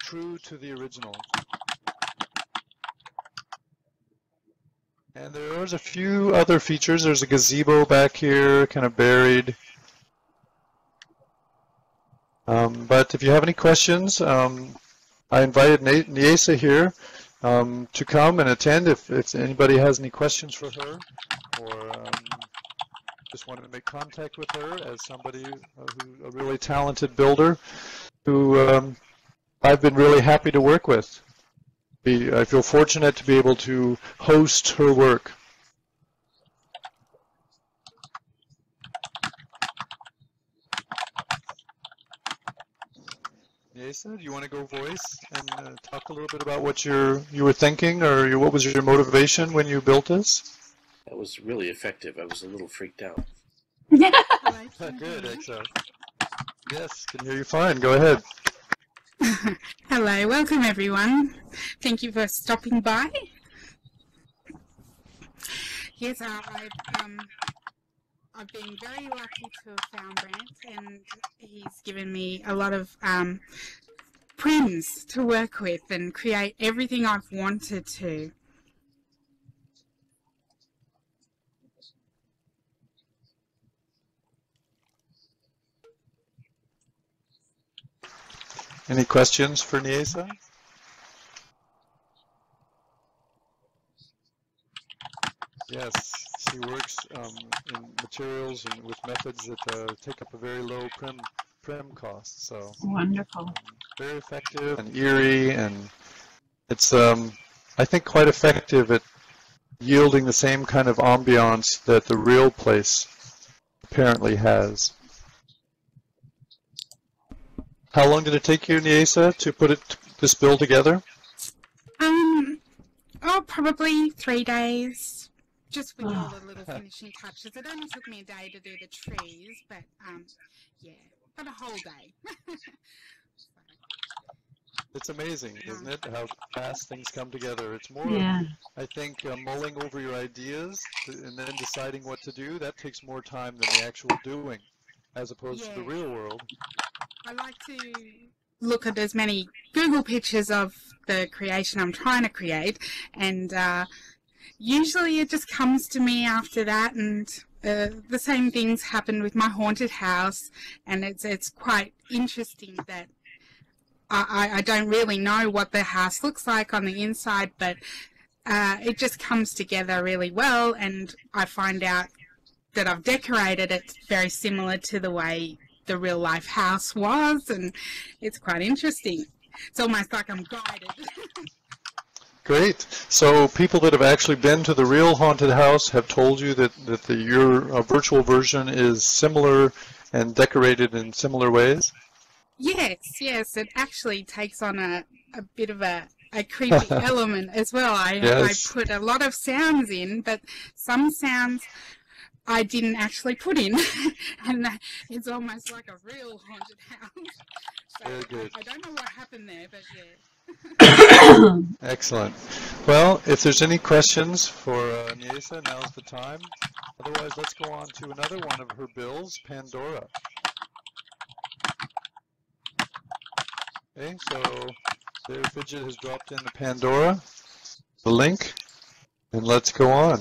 true to the original. And there's a few other features. There's a gazebo back here, kind of buried. Um, but if you have any questions, um, I invited Nyesa here um, to come and attend if, if anybody has any questions for her, or um, just wanted to make contact with her as somebody uh, who, a really talented builder who um, I've been really happy to work with. I feel fortunate to be able to host her work. Nyesa, do you want to go voice and uh, talk a little bit about what you're, you were thinking, or your, what was your motivation when you built this? That was really effective. I was a little freaked out. Yeah. Good, X O. Yes, can hear you fine. Go ahead. Hello, welcome everyone. Thank you for stopping by. Yes, uh, I've, um, I've been very lucky to have found Brant, and he's given me a lot of um, prims to work with and create everything I've wanted to. Any questions for Nyesa? Yes, she works um, in materials and with methods that uh, take up a very low prim, prim cost. So wonderful, um, very effective and eerie, and it's um, I think quite effective at yielding the same kind of ambiance that the real place apparently has. How long did it take you, Nyesa, to put it, this bill together? Um, oh, probably three days, just with oh. all the little finishing touches. It only took me a day to do the trees, but um, yeah, but a whole day. It's amazing, isn't it, how fast things come together? It's more, yeah. I think, uh, mulling over your ideas and then deciding what to do. That takes more time than the actual doing, as opposed yeah. to the real world. I like to look at as many Google pictures of the creation I'm trying to create, and uh, usually it just comes to me after that, and uh, the same things happened with my haunted house, and it's, it's quite interesting that I, I, I don't really know what the house looks like on the inside, but uh, it just comes together really well, and I find out that I've decorated it very similar to the way the real life house was, and it's quite interesting. It's almost like I'm guided. Great. So people that have actually been to the real haunted house have told you that, that the, your uh, virtual version is similar and decorated in similar ways? Yes, yes. It actually takes on a, a bit of a, a creepy element as well. I, yes. I put a lot of sounds in, but some sounds I didn't actually put in, and that, it's almost like a real haunted house. So very good. I, I don't know what happened there, but yeah. Excellent. Well, if there's any questions for uh, Nyesa, now's the time. Otherwise, let's go on to another one of her bills, Pandora. Okay, so there Fidget has dropped in the Pandora, the link, and let's go on.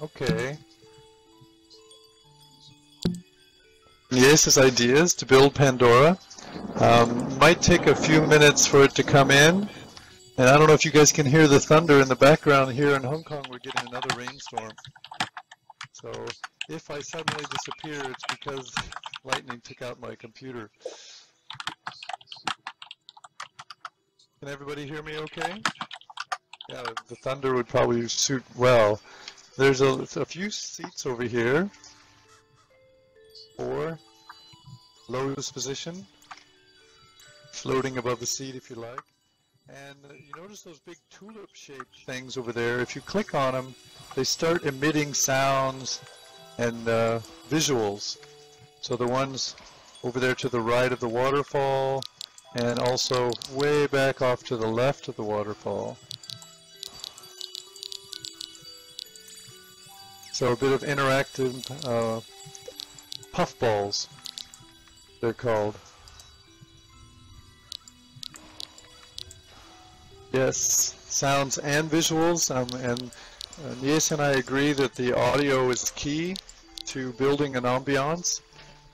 Okay. Nyesa's ideas to build Pandora. Um, might take a few minutes for it to come in. And I don't know if you guys can hear the thunder in the background here in Hong Kong. We're getting another rainstorm. So if I suddenly disappear, it's because lightning took out my computer. Can everybody hear me okay? Yeah, the thunder would probably suit well. There's a, a few seats over here, or lotus position, floating above the seat if you like. And you notice those big tulip-shaped things over there. If you click on them, they start emitting sounds and uh, visuals. So the ones over there to the right of the waterfall, and also way back off to the left of the waterfall. So a bit of interactive uh, puffballs, they're called. Yes, sounds and visuals. Um, and uh, Nyesa and I agree that the audio is key to building an ambiance.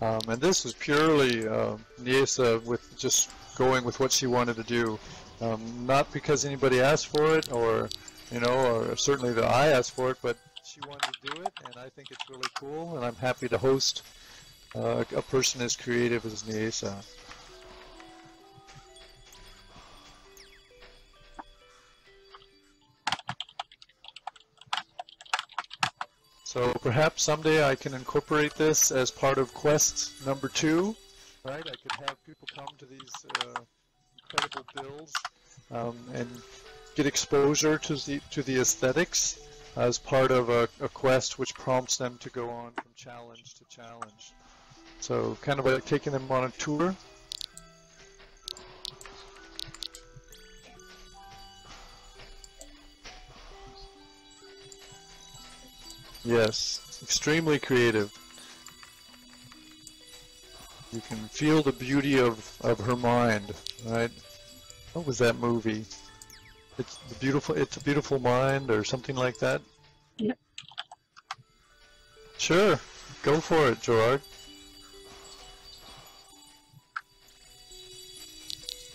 Um, and this is purely uh, Nyesa with just going with what she wanted to do, um, not because anybody asked for it, or you know, or certainly that I asked for it, but she wanted to do it, and I think it's really cool, and I'm happy to host uh, a person as creative as Nyesa. So perhaps someday I can incorporate this as part of quest number two, right? I could have people come to these uh, incredible builds um, and get exposure to the, to the aesthetics as part of a, a quest which prompts them to go on from challenge to challenge. So kind of like taking them on a tour. Yes, extremely creative. You can feel the beauty of, of her mind, right? What was that movie? It's the beautiful. It's a beautiful mind, or something like that. Yep. Sure, go for it, Gerard.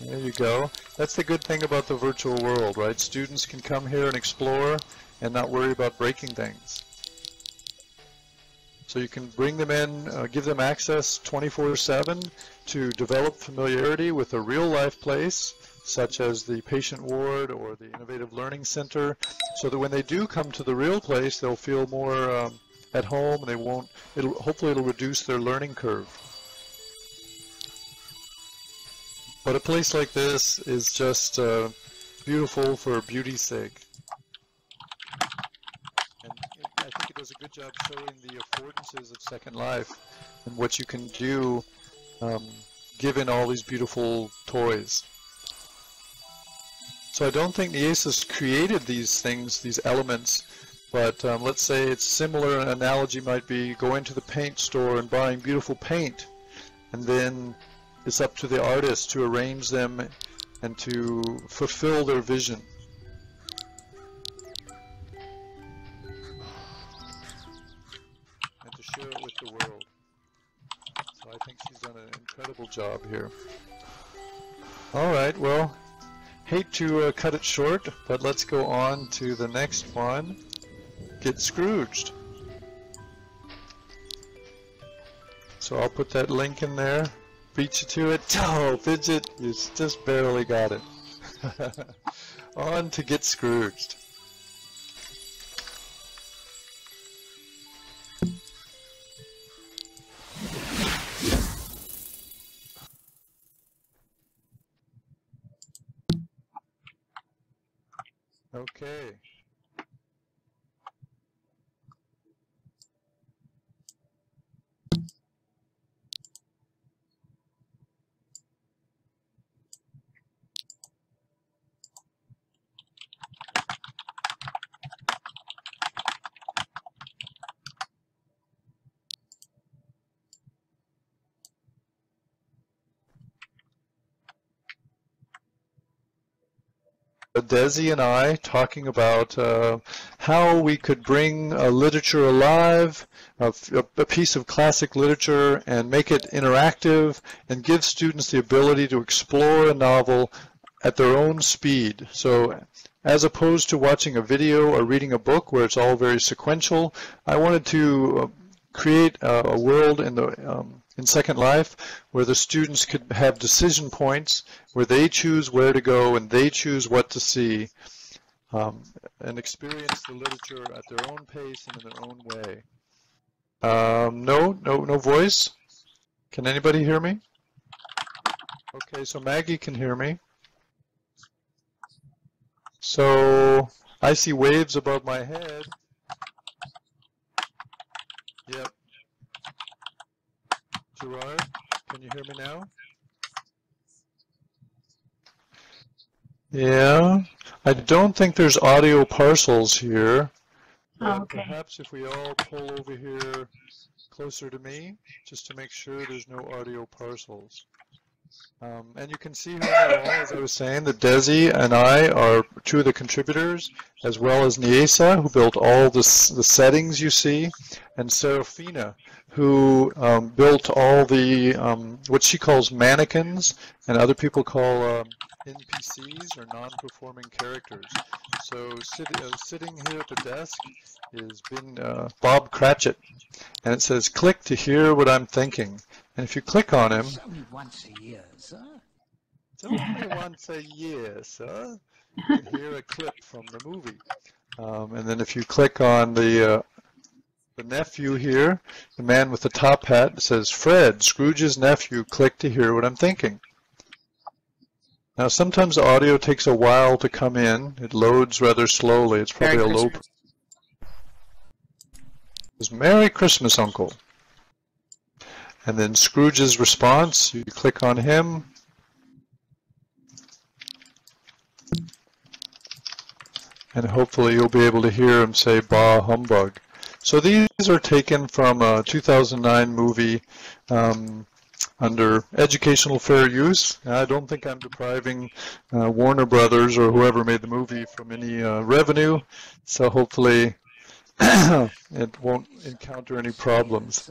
There you go. That's the good thing about the virtual world, right? Students can come here and explore, and not worry about breaking things. So you can bring them in, uh, give them access twenty-four seven to develop familiarity with a real-life place, such as the patient ward or the Innovative Learning Center, so that when they do come to the real place, they'll feel more um, at home, and they won't, it'll, hopefully it'll reduce their learning curve. But a place like this is just uh, beautiful for beauty's sake. And I think it does a good job showing the affordances of Second Life and what you can do um, given all these beautiful toys. So I don't think Nyesa's created these things, these elements, but um, let's say it's similar. An analogy might be going to the paint store and buying beautiful paint, and then it's up to the artist to arrange them and to fulfill their vision. with the world. So I think she's done an incredible job here. All right, well, hate to uh, cut it short, but let's go on to the next one, Get Scrooged. So I'll put that link in there, beat you to it. Oh, Fidget, you just barely got it. On to Get Scrooged. Okay. Desi and I talking about uh, how we could bring a literature alive, a, a piece of classic literature, and make it interactive and give students the ability to explore a novel at their own speed. So as opposed to watching a video or reading a book where it's all very sequential, I wanted to create a, a world in the um, in Second Life where the students could have decision points where they choose where to go and they choose what to see, um, and experience the literature at their own pace and in their own way. Um, no, no, no voice. Can anybody hear me? Okay, so Maggie can hear me. So I see waves above my head. Yep. Gerard, can you hear me now? Yeah, I don't think there's audio parcels here. Oh, okay. Perhaps if we all pull over here closer to me, just to make sure there's no audio parcels. Um, and you can see how, as I was saying, that Desi and I are two of the contributors, as well as Nyesa, who built all the, the settings you see, and Seraphina, who um, built all the, um, what she calls mannequins, and other people call um, N P Cs, or non-performing characters. So sit, uh, sitting here at the desk is been uh, Bob Cratchit, and it says, click to hear what I'm thinking. And if you click on him, it's only once a year, sir. It's only once a year, sir. You can hear a clip from the movie. Um, and then if you click on the uh, the nephew here, the man with the top hat says, Fred, Scrooge's nephew, click to hear what I'm thinking. Now, sometimes the audio takes a while to come in. It loads rather slowly. It's probably Merry a Christmas. low... It's Merry Christmas, Uncle. And then Scrooge's response, you click on him. And hopefully you'll be able to hear him say, bah, humbug. So these are taken from a two thousand nine movie um, under educational fair use. I don't think I'm depriving uh, Warner Brothers or whoever made the movie from any uh, revenue. So hopefully it won't encounter any problems.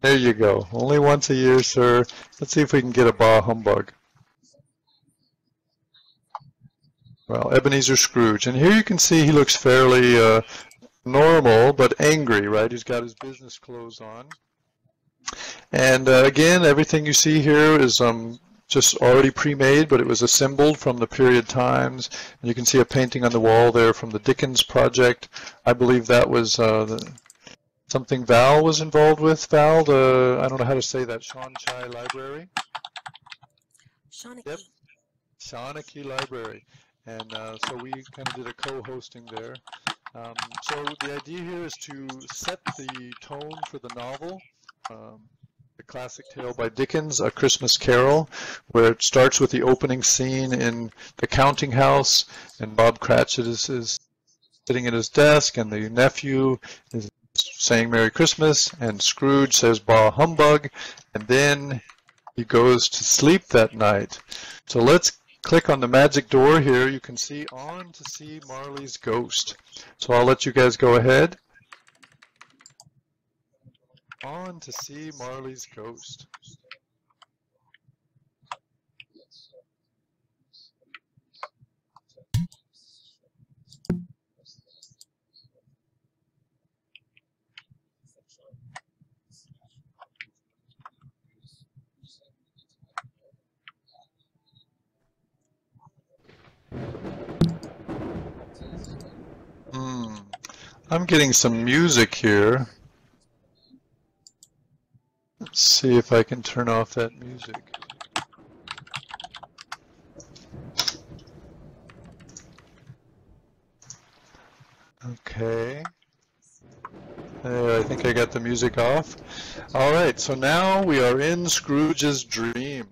There you go. Only once a year, sir. Let's see if we can get a bah humbug. Well, Ebenezer Scrooge. And here you can see he looks fairly uh, normal, but angry, right? He's got his business clothes on. And uh, again, everything you see here is um, just already pre-made, but it was assembled from the period times. And you can see a painting on the wall there from the Dickens project. I believe that was... Uh, the, Something Val was involved with. Val, the, I don't know how to say that, Shonchai Library? Shaunakee. Yep, Shaunakee Library. And uh, so we kind of did a co-hosting there. Um, so the idea here is to set the tone for the novel, um, the classic tale by Dickens, A Christmas Carol, where it starts with the opening scene in the counting house, and Bob Cratchit is, is sitting at his desk, and the nephew is saying Merry Christmas, and Scrooge says bah humbug, and then he goes to sleep that night. So let's click on the magic door here. You can see on to see Marley's ghost. So I'll let you guys go ahead. on to see Marley's ghost. I'm getting some music here. Let's see if I can turn off that music. Okay. There, I think I got the music off. All right, so now we are in Scrooge's dream.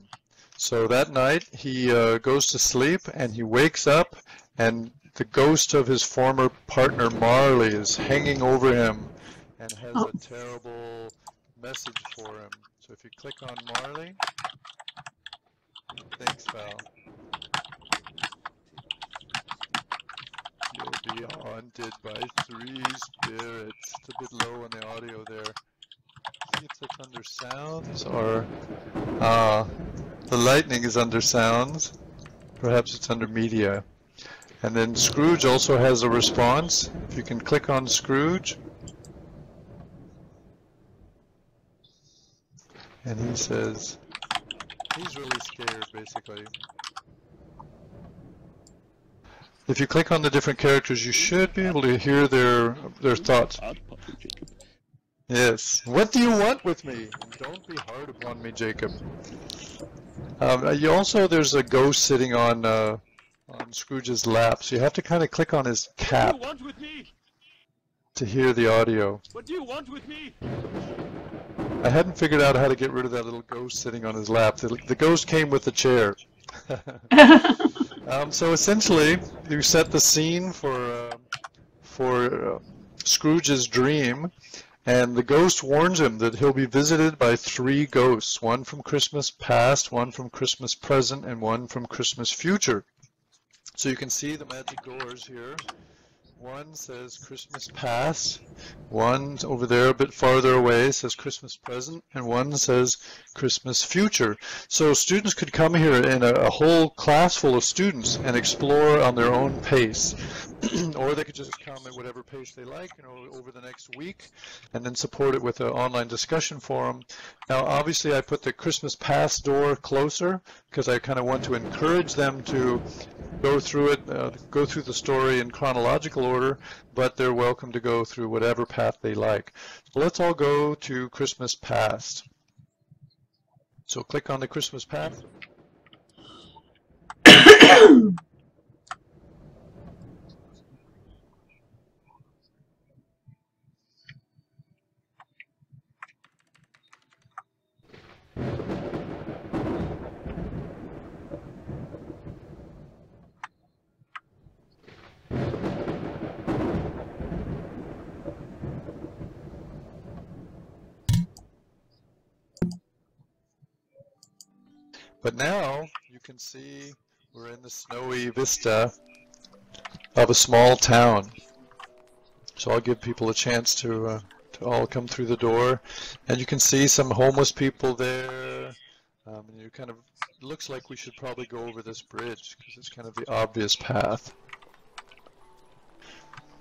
So that night he uh, goes to sleep and he wakes up and the ghost of his former partner Marley is hanging over him and has oh. a terrible message for him. So if you click on Marley, thanks Val, you'll be haunted by three spirits. It's a bit low on the audio there. See if that's under sounds or uh, the lightning is under sounds. Perhaps it's under media. And then Scrooge also has a response. If you can click on Scrooge. And he says, he's really scared, basically. If you click on the different characters, you should be able to hear their their thoughts. Yes. What do you want with me? Don't be hard upon me, Jacob. Um, you also, there's a ghost sitting on... Uh, on Scrooge's lap, so you have to kind of click on his cap to hear the audio. What do you want with me? I hadn't figured out how to get rid of that little ghost sitting on his lap. The, the ghost came with the chair. um, so essentially, you set the scene for uh, for uh, Scrooge's dream, and the ghost warns him that he'll be visited by three ghosts, one from Christmas past, one from Christmas present, and one from Christmas future. So you can see the magic doors here. One says Christmas past, one over there a bit farther away says Christmas present, and one says Christmas future. So students could come here in a, a whole class full of students and explore on their own pace. Or they could just come at whatever pace they like, you know, over the next week, and then support it with an online discussion forum. Now, obviously, I put the Christmas past door closer because I kind of want to encourage them to go through it, uh, go through the story in chronological order, but they're welcome to go through whatever path they like. So let's all go to Christmas past. So click on the Christmas path. But now you can see we're in the snowy vista of a small town. So I'll give people a chance to uh, to all come through the door, and you can see some homeless people there. Um, and you kind of looks like we should probably go over this bridge because it's kind of the obvious path.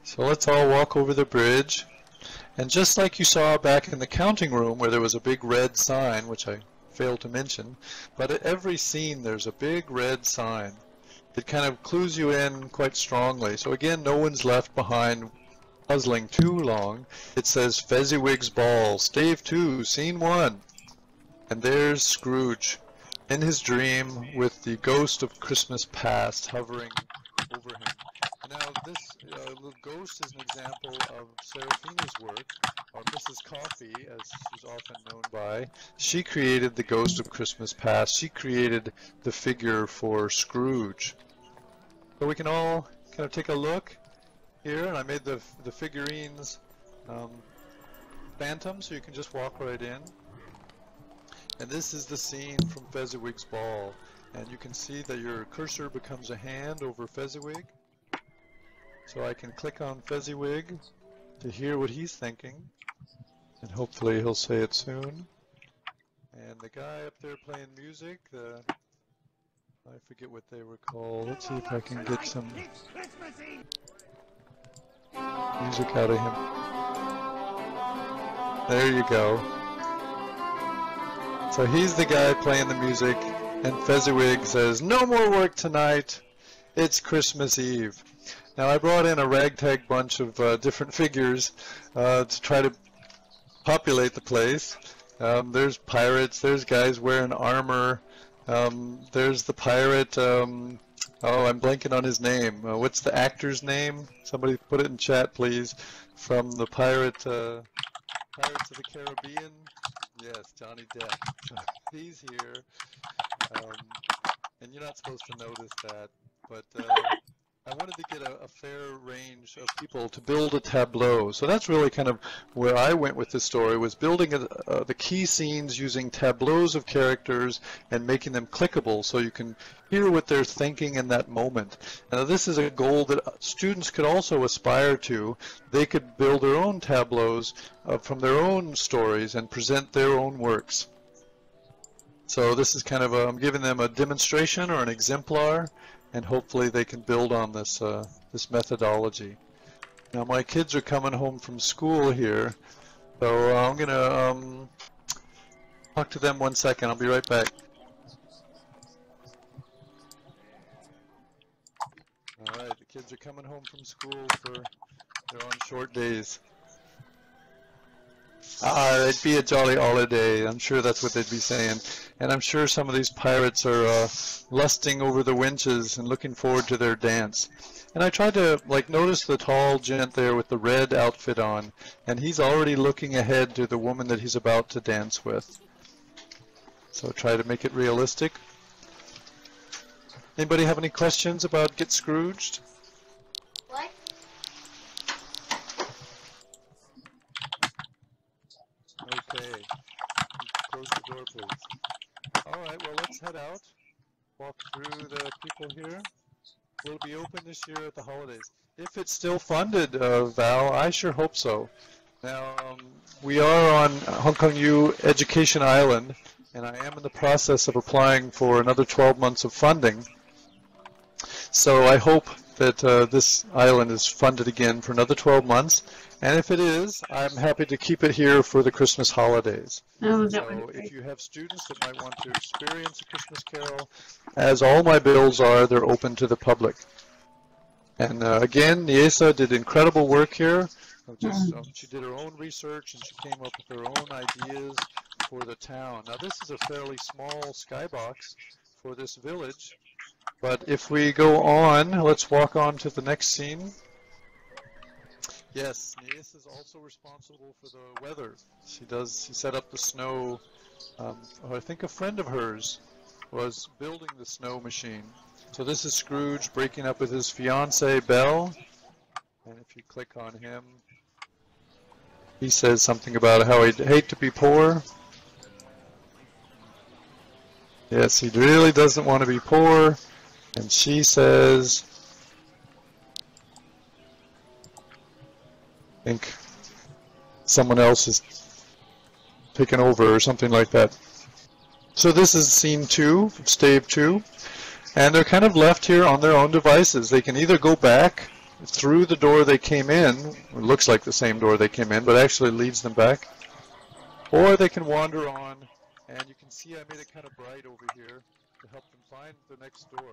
So let's all walk over the bridge, and just like you saw back in the counting room where there was a big red sign, which I failed to mention, but at every scene there's a big red sign. It kind of clues you in quite strongly. So again, no one's left behind puzzling too long. It says Fezziwig's Ball, Stave two, Scene one. And there's Scrooge in his dream with the ghost of Christmas past hovering over him. Now this uh, little ghost is an example of Seraphina's work, or Missus Coffey, as she's often known by. She created the ghost of Christmas past. She created the figure for Scrooge. So we can all kind of take a look here, and I made the, the figurines um, phantom, so you can just walk right in. And this is the scene from Fezziwig's Ball. And you can see that your cursor becomes a hand over Fezziwig. So I can click on Fezziwig to hear what he's thinking. And hopefully he'll say it soon. And the guy up there playing music, uh, I forget what they were called. Let's see if I can get some music out of him. There you go. So he's the guy playing the music, and Fezziwig says, "No more work tonight. It's Christmas Eve." Now I brought in a ragtag bunch of uh, different figures uh, to try to populate the place. Um, there's pirates, there's guys wearing armor, um, there's the pirate, um, oh, I'm blanking on his name. Uh, what's the actor's name? Somebody put it in chat, please. From the pirate, uh, Pirates of the Caribbean? Yes, Johnny Depp. He's here. Um, and you're not supposed to notice that, but uh, I wanted to get a, a fair range of people to build a tableau. So that's really kind of where I went with this story, was building a, uh, the key scenes using tableaus of characters and making them clickable so you can hear what they're thinking in that moment. Now this is a goal that students could also aspire to. They could build their own tableaus uh, from their own stories and present their own works. So this is kind of a, I'm giving them a demonstration or an exemplar, and hopefully they can build on this uh, this methodology. Now my kids are coming home from school here, so I'm gonna um, talk to them one second. I'll be right back. All right, the kids are coming home from school for they're on short days. Ah, it'd be a jolly holiday. I'm sure that's what they'd be saying. And I'm sure some of these pirates are uh, lusting over the wenches and looking forward to their dance. And I tried to, like, notice the tall gent there with the red outfit on, and he's already looking ahead to the woman that he's about to dance with. So try to make it realistic. Anybody have any questions about Get Scrooged? What? Okay, close the door, please. All right, well, let's head out, walk through the people here. We'll be open this year at the holidays. If it's still funded, uh, Val, I sure hope so. Now, um, we are on Hong Kong U Education Island, and I am in the process of applying for another twelve months of funding. So I hope that uh, this island is funded again for another twelve months, and if it is, I'm happy to keep it here for the Christmas holidays. Oh, so if you have students that might want to experience A Christmas Carol, as all my bills are, they're open to the public. And uh, again, Nyesa did incredible work here. Just, um, she did her own research, and she came up with her own ideas for the town. Now this is a fairly small skybox for this village. But if we go on, let's walk on to the next scene. Yes, Nyesa is also responsible for the weather. She does, she set up the snow. Um, I think a friend of hers was building the snow machine. So this is Scrooge breaking up with his fiancee, Belle. And if you click on him, he says something about how he'd hate to be poor. Yes, he really doesn't want to be poor. And she says, I think someone else is taken over or something like that. So this is scene two, stave two. And they're kind of left here on their own devices. They can either go back through the door they came in, it looks like the same door they came in, but actually leads them back, or they can wander on. And you can see I made it kind of bright over here to help them find the next door.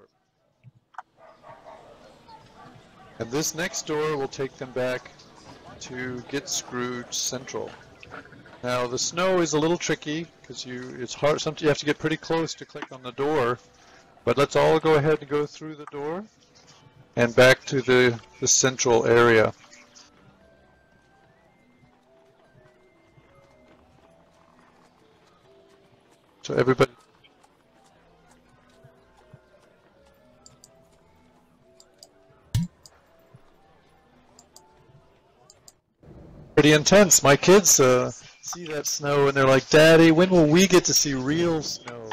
And this next door will take them back to Get Scrooged Central. Now the snow is a little tricky because you it's hard, sometimes you have to get pretty close to click on the door, but let's all go ahead and go through the door and back to the, the central area. So everybody, pretty intense. My kids uh, see that snow and they're like, "Daddy, when will we get to see real snow?"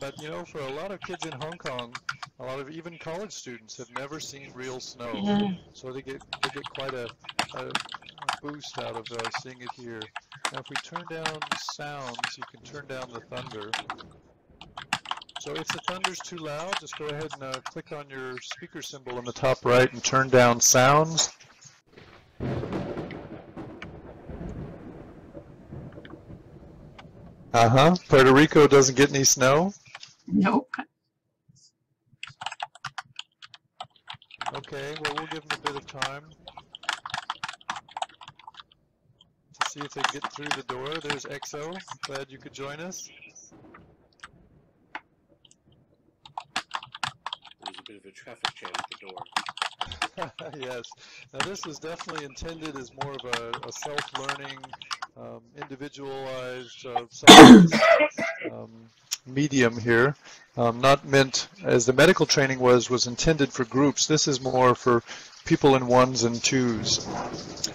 But you know, for a lot of kids in Hong Kong, a lot of even college students have never seen real snow, yeah. So they get they get quite a, a boost out of uh, seeing it here. Now if we turn down sounds, you can turn down the thunder. So if the thunder's too loud, just go ahead and uh, click on your speaker symbol in the top right and turn down sounds. Uh-huh. Puerto Rico doesn't get any snow? Nope. Okay, well, we'll give them a bit of time to see if they get through the door. There's X O. Glad you could join us. There's a bit of a traffic jam at the door. Yes. Now this is definitely intended as more of a, a self-learning, um, individualized uh, science, um, medium here. Um, not meant as the medical training was, was intended for groups. This is more for people in ones and twos.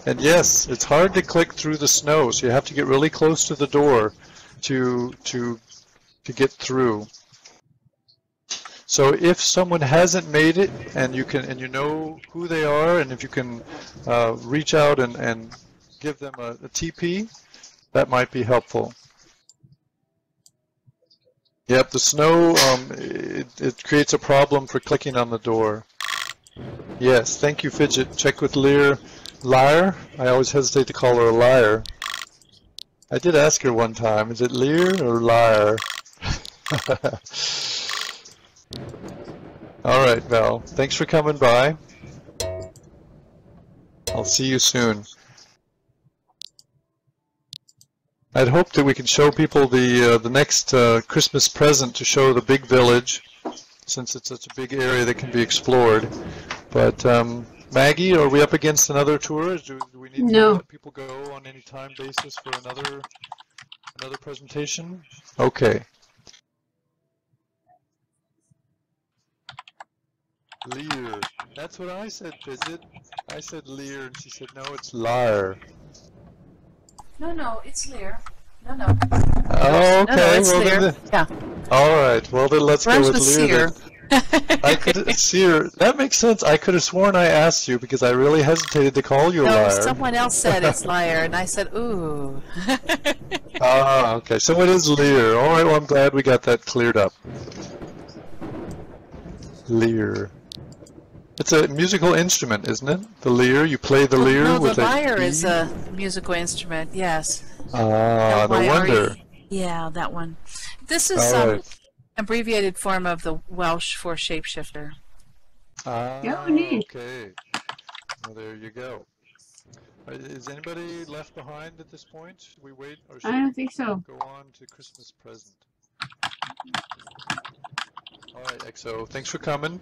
And yes, it's hard to click through the snow, so you have to get really close to the door to to to get through. So if someone hasn't made it, and you can, and you know who they are, and if you can uh, reach out and, and give them a, a T P, that might be helpful. Yep, the snow, um, it, it creates a problem for clicking on the door. Yes, thank you, Fidget. Check with Lear. Liar? I always hesitate to call her a liar. I did ask her one time, is it Lear or liar? All right, Val. Thanks for coming by. I'll see you soon. I'd hoped that we could show people the uh, the next uh, Christmas present to show the big village, since it's such a big area that can be explored. But um, Maggie, are we up against another tour? Do, do we need no. to let people go on any time basis for another another presentation? Okay. Lear. That's what I said, Fidget. I said Lear, and she said, no, it's liar. No, no, it's Lear. No, no. Oh, okay. No, no, it's well, Lear. Then, yeah. All right. Well, then let's Friends go with Lear. Seer. I could, seer. That makes sense. I could have sworn I asked you because I really hesitated to call you no, a liar. No, someone else said it's liar, and I said, ooh. Ah, okay. So it is Lear. All right. Well, I'm glad we got that cleared up. Lear. It's a musical instrument, isn't it? The lyre, you play the lyre no, with a... No, the lyre is a musical instrument, yes. Ah, no wonder. Yeah, that one. This is an right. abbreviated form of the Welsh for shapeshifter. Ah, yeah, okay. Well, there you go. Is anybody left behind at this point? Should we wait? Or should I don't think so. Go on to Christmas present. All right, X O, thanks for coming.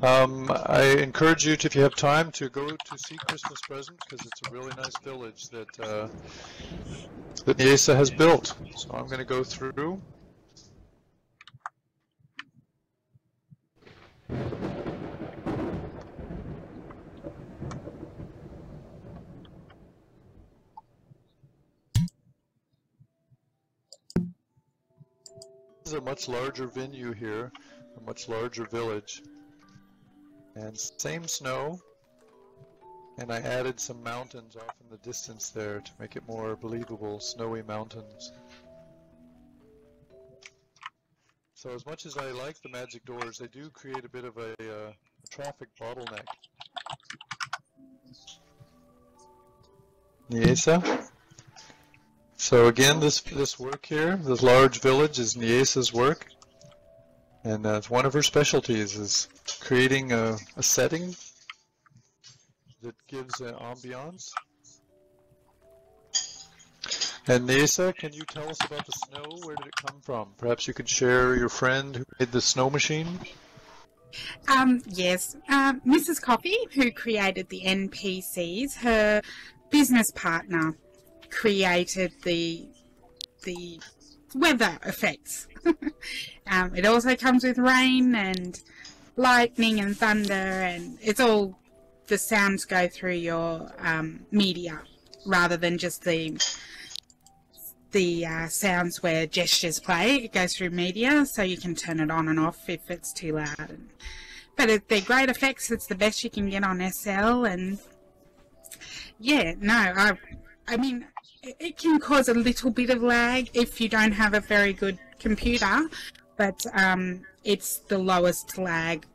Um, I encourage you, to, if you have time, to go to see Christmas Present, because it's a really nice village that, uh, that Nyesa has built. So I'm going to go through. This is a much larger venue here. A much larger village, and same snow, and I added some mountains off in the distance there to make it more believable, snowy mountains. So as much as I like the magic doors, they do create a bit of a, uh, a traffic bottleneck. Nyesa? So again, this, this work here, this large village is Nyesa's work. And that's one of her specialties, is creating a, a setting that gives an ambiance. And Nyesa, can you tell us about the snow? Where did it come from? Perhaps you could share your friend who made the snow machine? Um, yes. Uh, Missus Coffey, who created the N P Cs, her business partner created the the weather effects. Um, it also comes with rain and lightning and thunder, and it's all the sounds go through your um, media rather than just the the uh, sounds where gestures play. It goes through media, so you can turn it on and off if it's too loud. But it, they're great effects. It's the best you can get on S L, and Yeah, no, I, I mean, it can cause a little bit of lag if you don't have a very good computer, but um, it's the lowest lag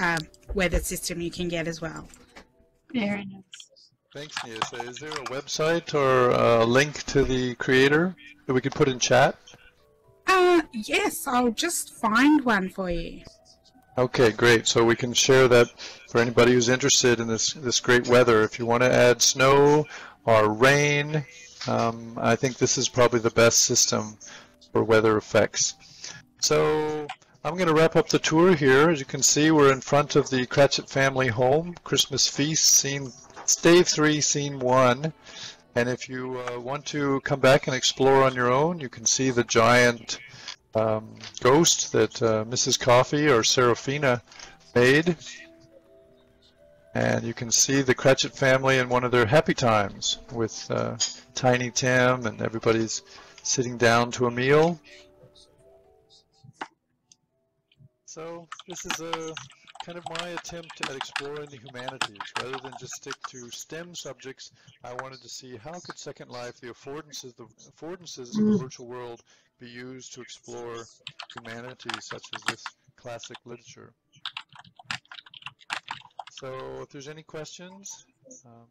uh, weather system you can get as well. Very nice. Thanks, Nyesa. Is there a website or a link to the creator that we could put in chat? Uh, yes, I'll just find one for you. Okay, great. So we can share that for anybody who's interested in this this great weather. If you want to add snow or rain, um, I think this is probably the best system for weather effects. So I'm going to wrap up the tour here. As you can see, we're in front of the Cratchit family home, Christmas Feast, scene stage three, scene one. And if you uh, want to come back and explore on your own, you can see the giant um, ghost that uh, Missus Coffey or Seraphina made. And you can see the Cratchit family in one of their happy times with uh, Tiny Tim, and everybody's sitting down to a meal. So this is a kind of my attempt at exploring the humanities. Rather than just stick to STEM subjects, I wanted to see how could Second Life, the affordances, the affordances of the virtual world, be used to explore humanities such as this classic literature. So if there's any questions, um,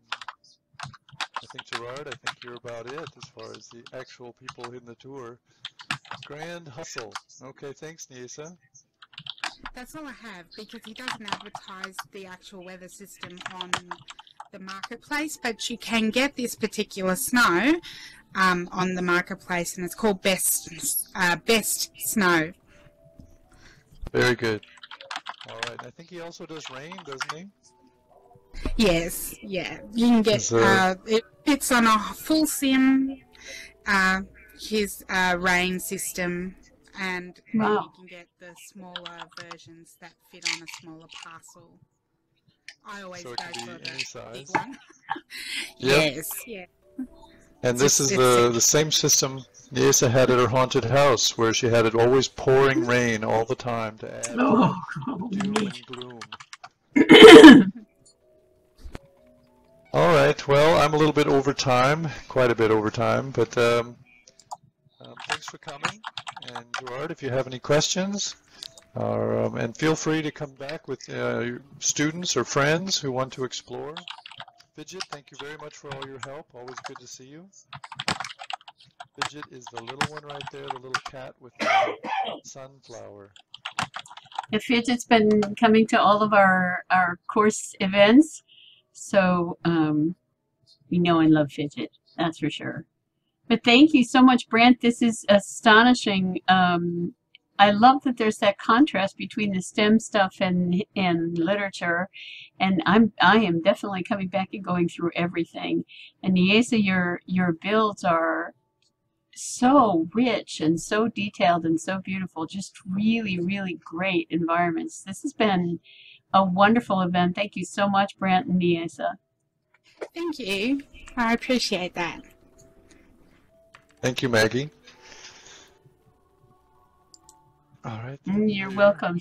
I think Gerard, I think you're about it as far as the actual people in the tour. Grand hustle. Okay, thanks, Nyesa. That's all I have, because he doesn't advertise the actual weather system on the marketplace, but you can get this particular snow um, on the marketplace, and it's called Best uh, Best Snow. Very good. All right. I think he also does rain, doesn't he? Yes. Yeah. You can get so, uh, it fits on a full sim. Uh, his uh, rain system. And wow. You can get the smaller versions that fit on a smaller parcel. I always so go for the big one. Yep. Yes. Yeah. And this is the, the same system Nyesa had at her haunted house, where she had it always pouring rain all the time to add oh, doom and gloom. All right. Well, I'm a little bit over time, quite a bit over time, but um, um, thanks for coming. And Gerard, if you have any questions, or, um, and feel free to come back with uh, your students or friends who want to explore. Fidget, thank you very much for all your help. Always good to see you. Fidget is the little one right there, the little cat with the sunflower. Yeah, Fidget's been coming to all of our, our course events, so um, we know and love Fidget, that's for sure. But thank you so much, Brant. This is astonishing. Um, I love that there's that contrast between the STEM stuff and and literature. And I'm I am definitely coming back and going through everything. And Nyesa, your your builds are so rich and so detailed and so beautiful. Just really, really great environments. This has been a wonderful event. Thank you so much, Brant and Nyesa. Thank you. I appreciate that. Thank you, Maggie. All right. You're welcome.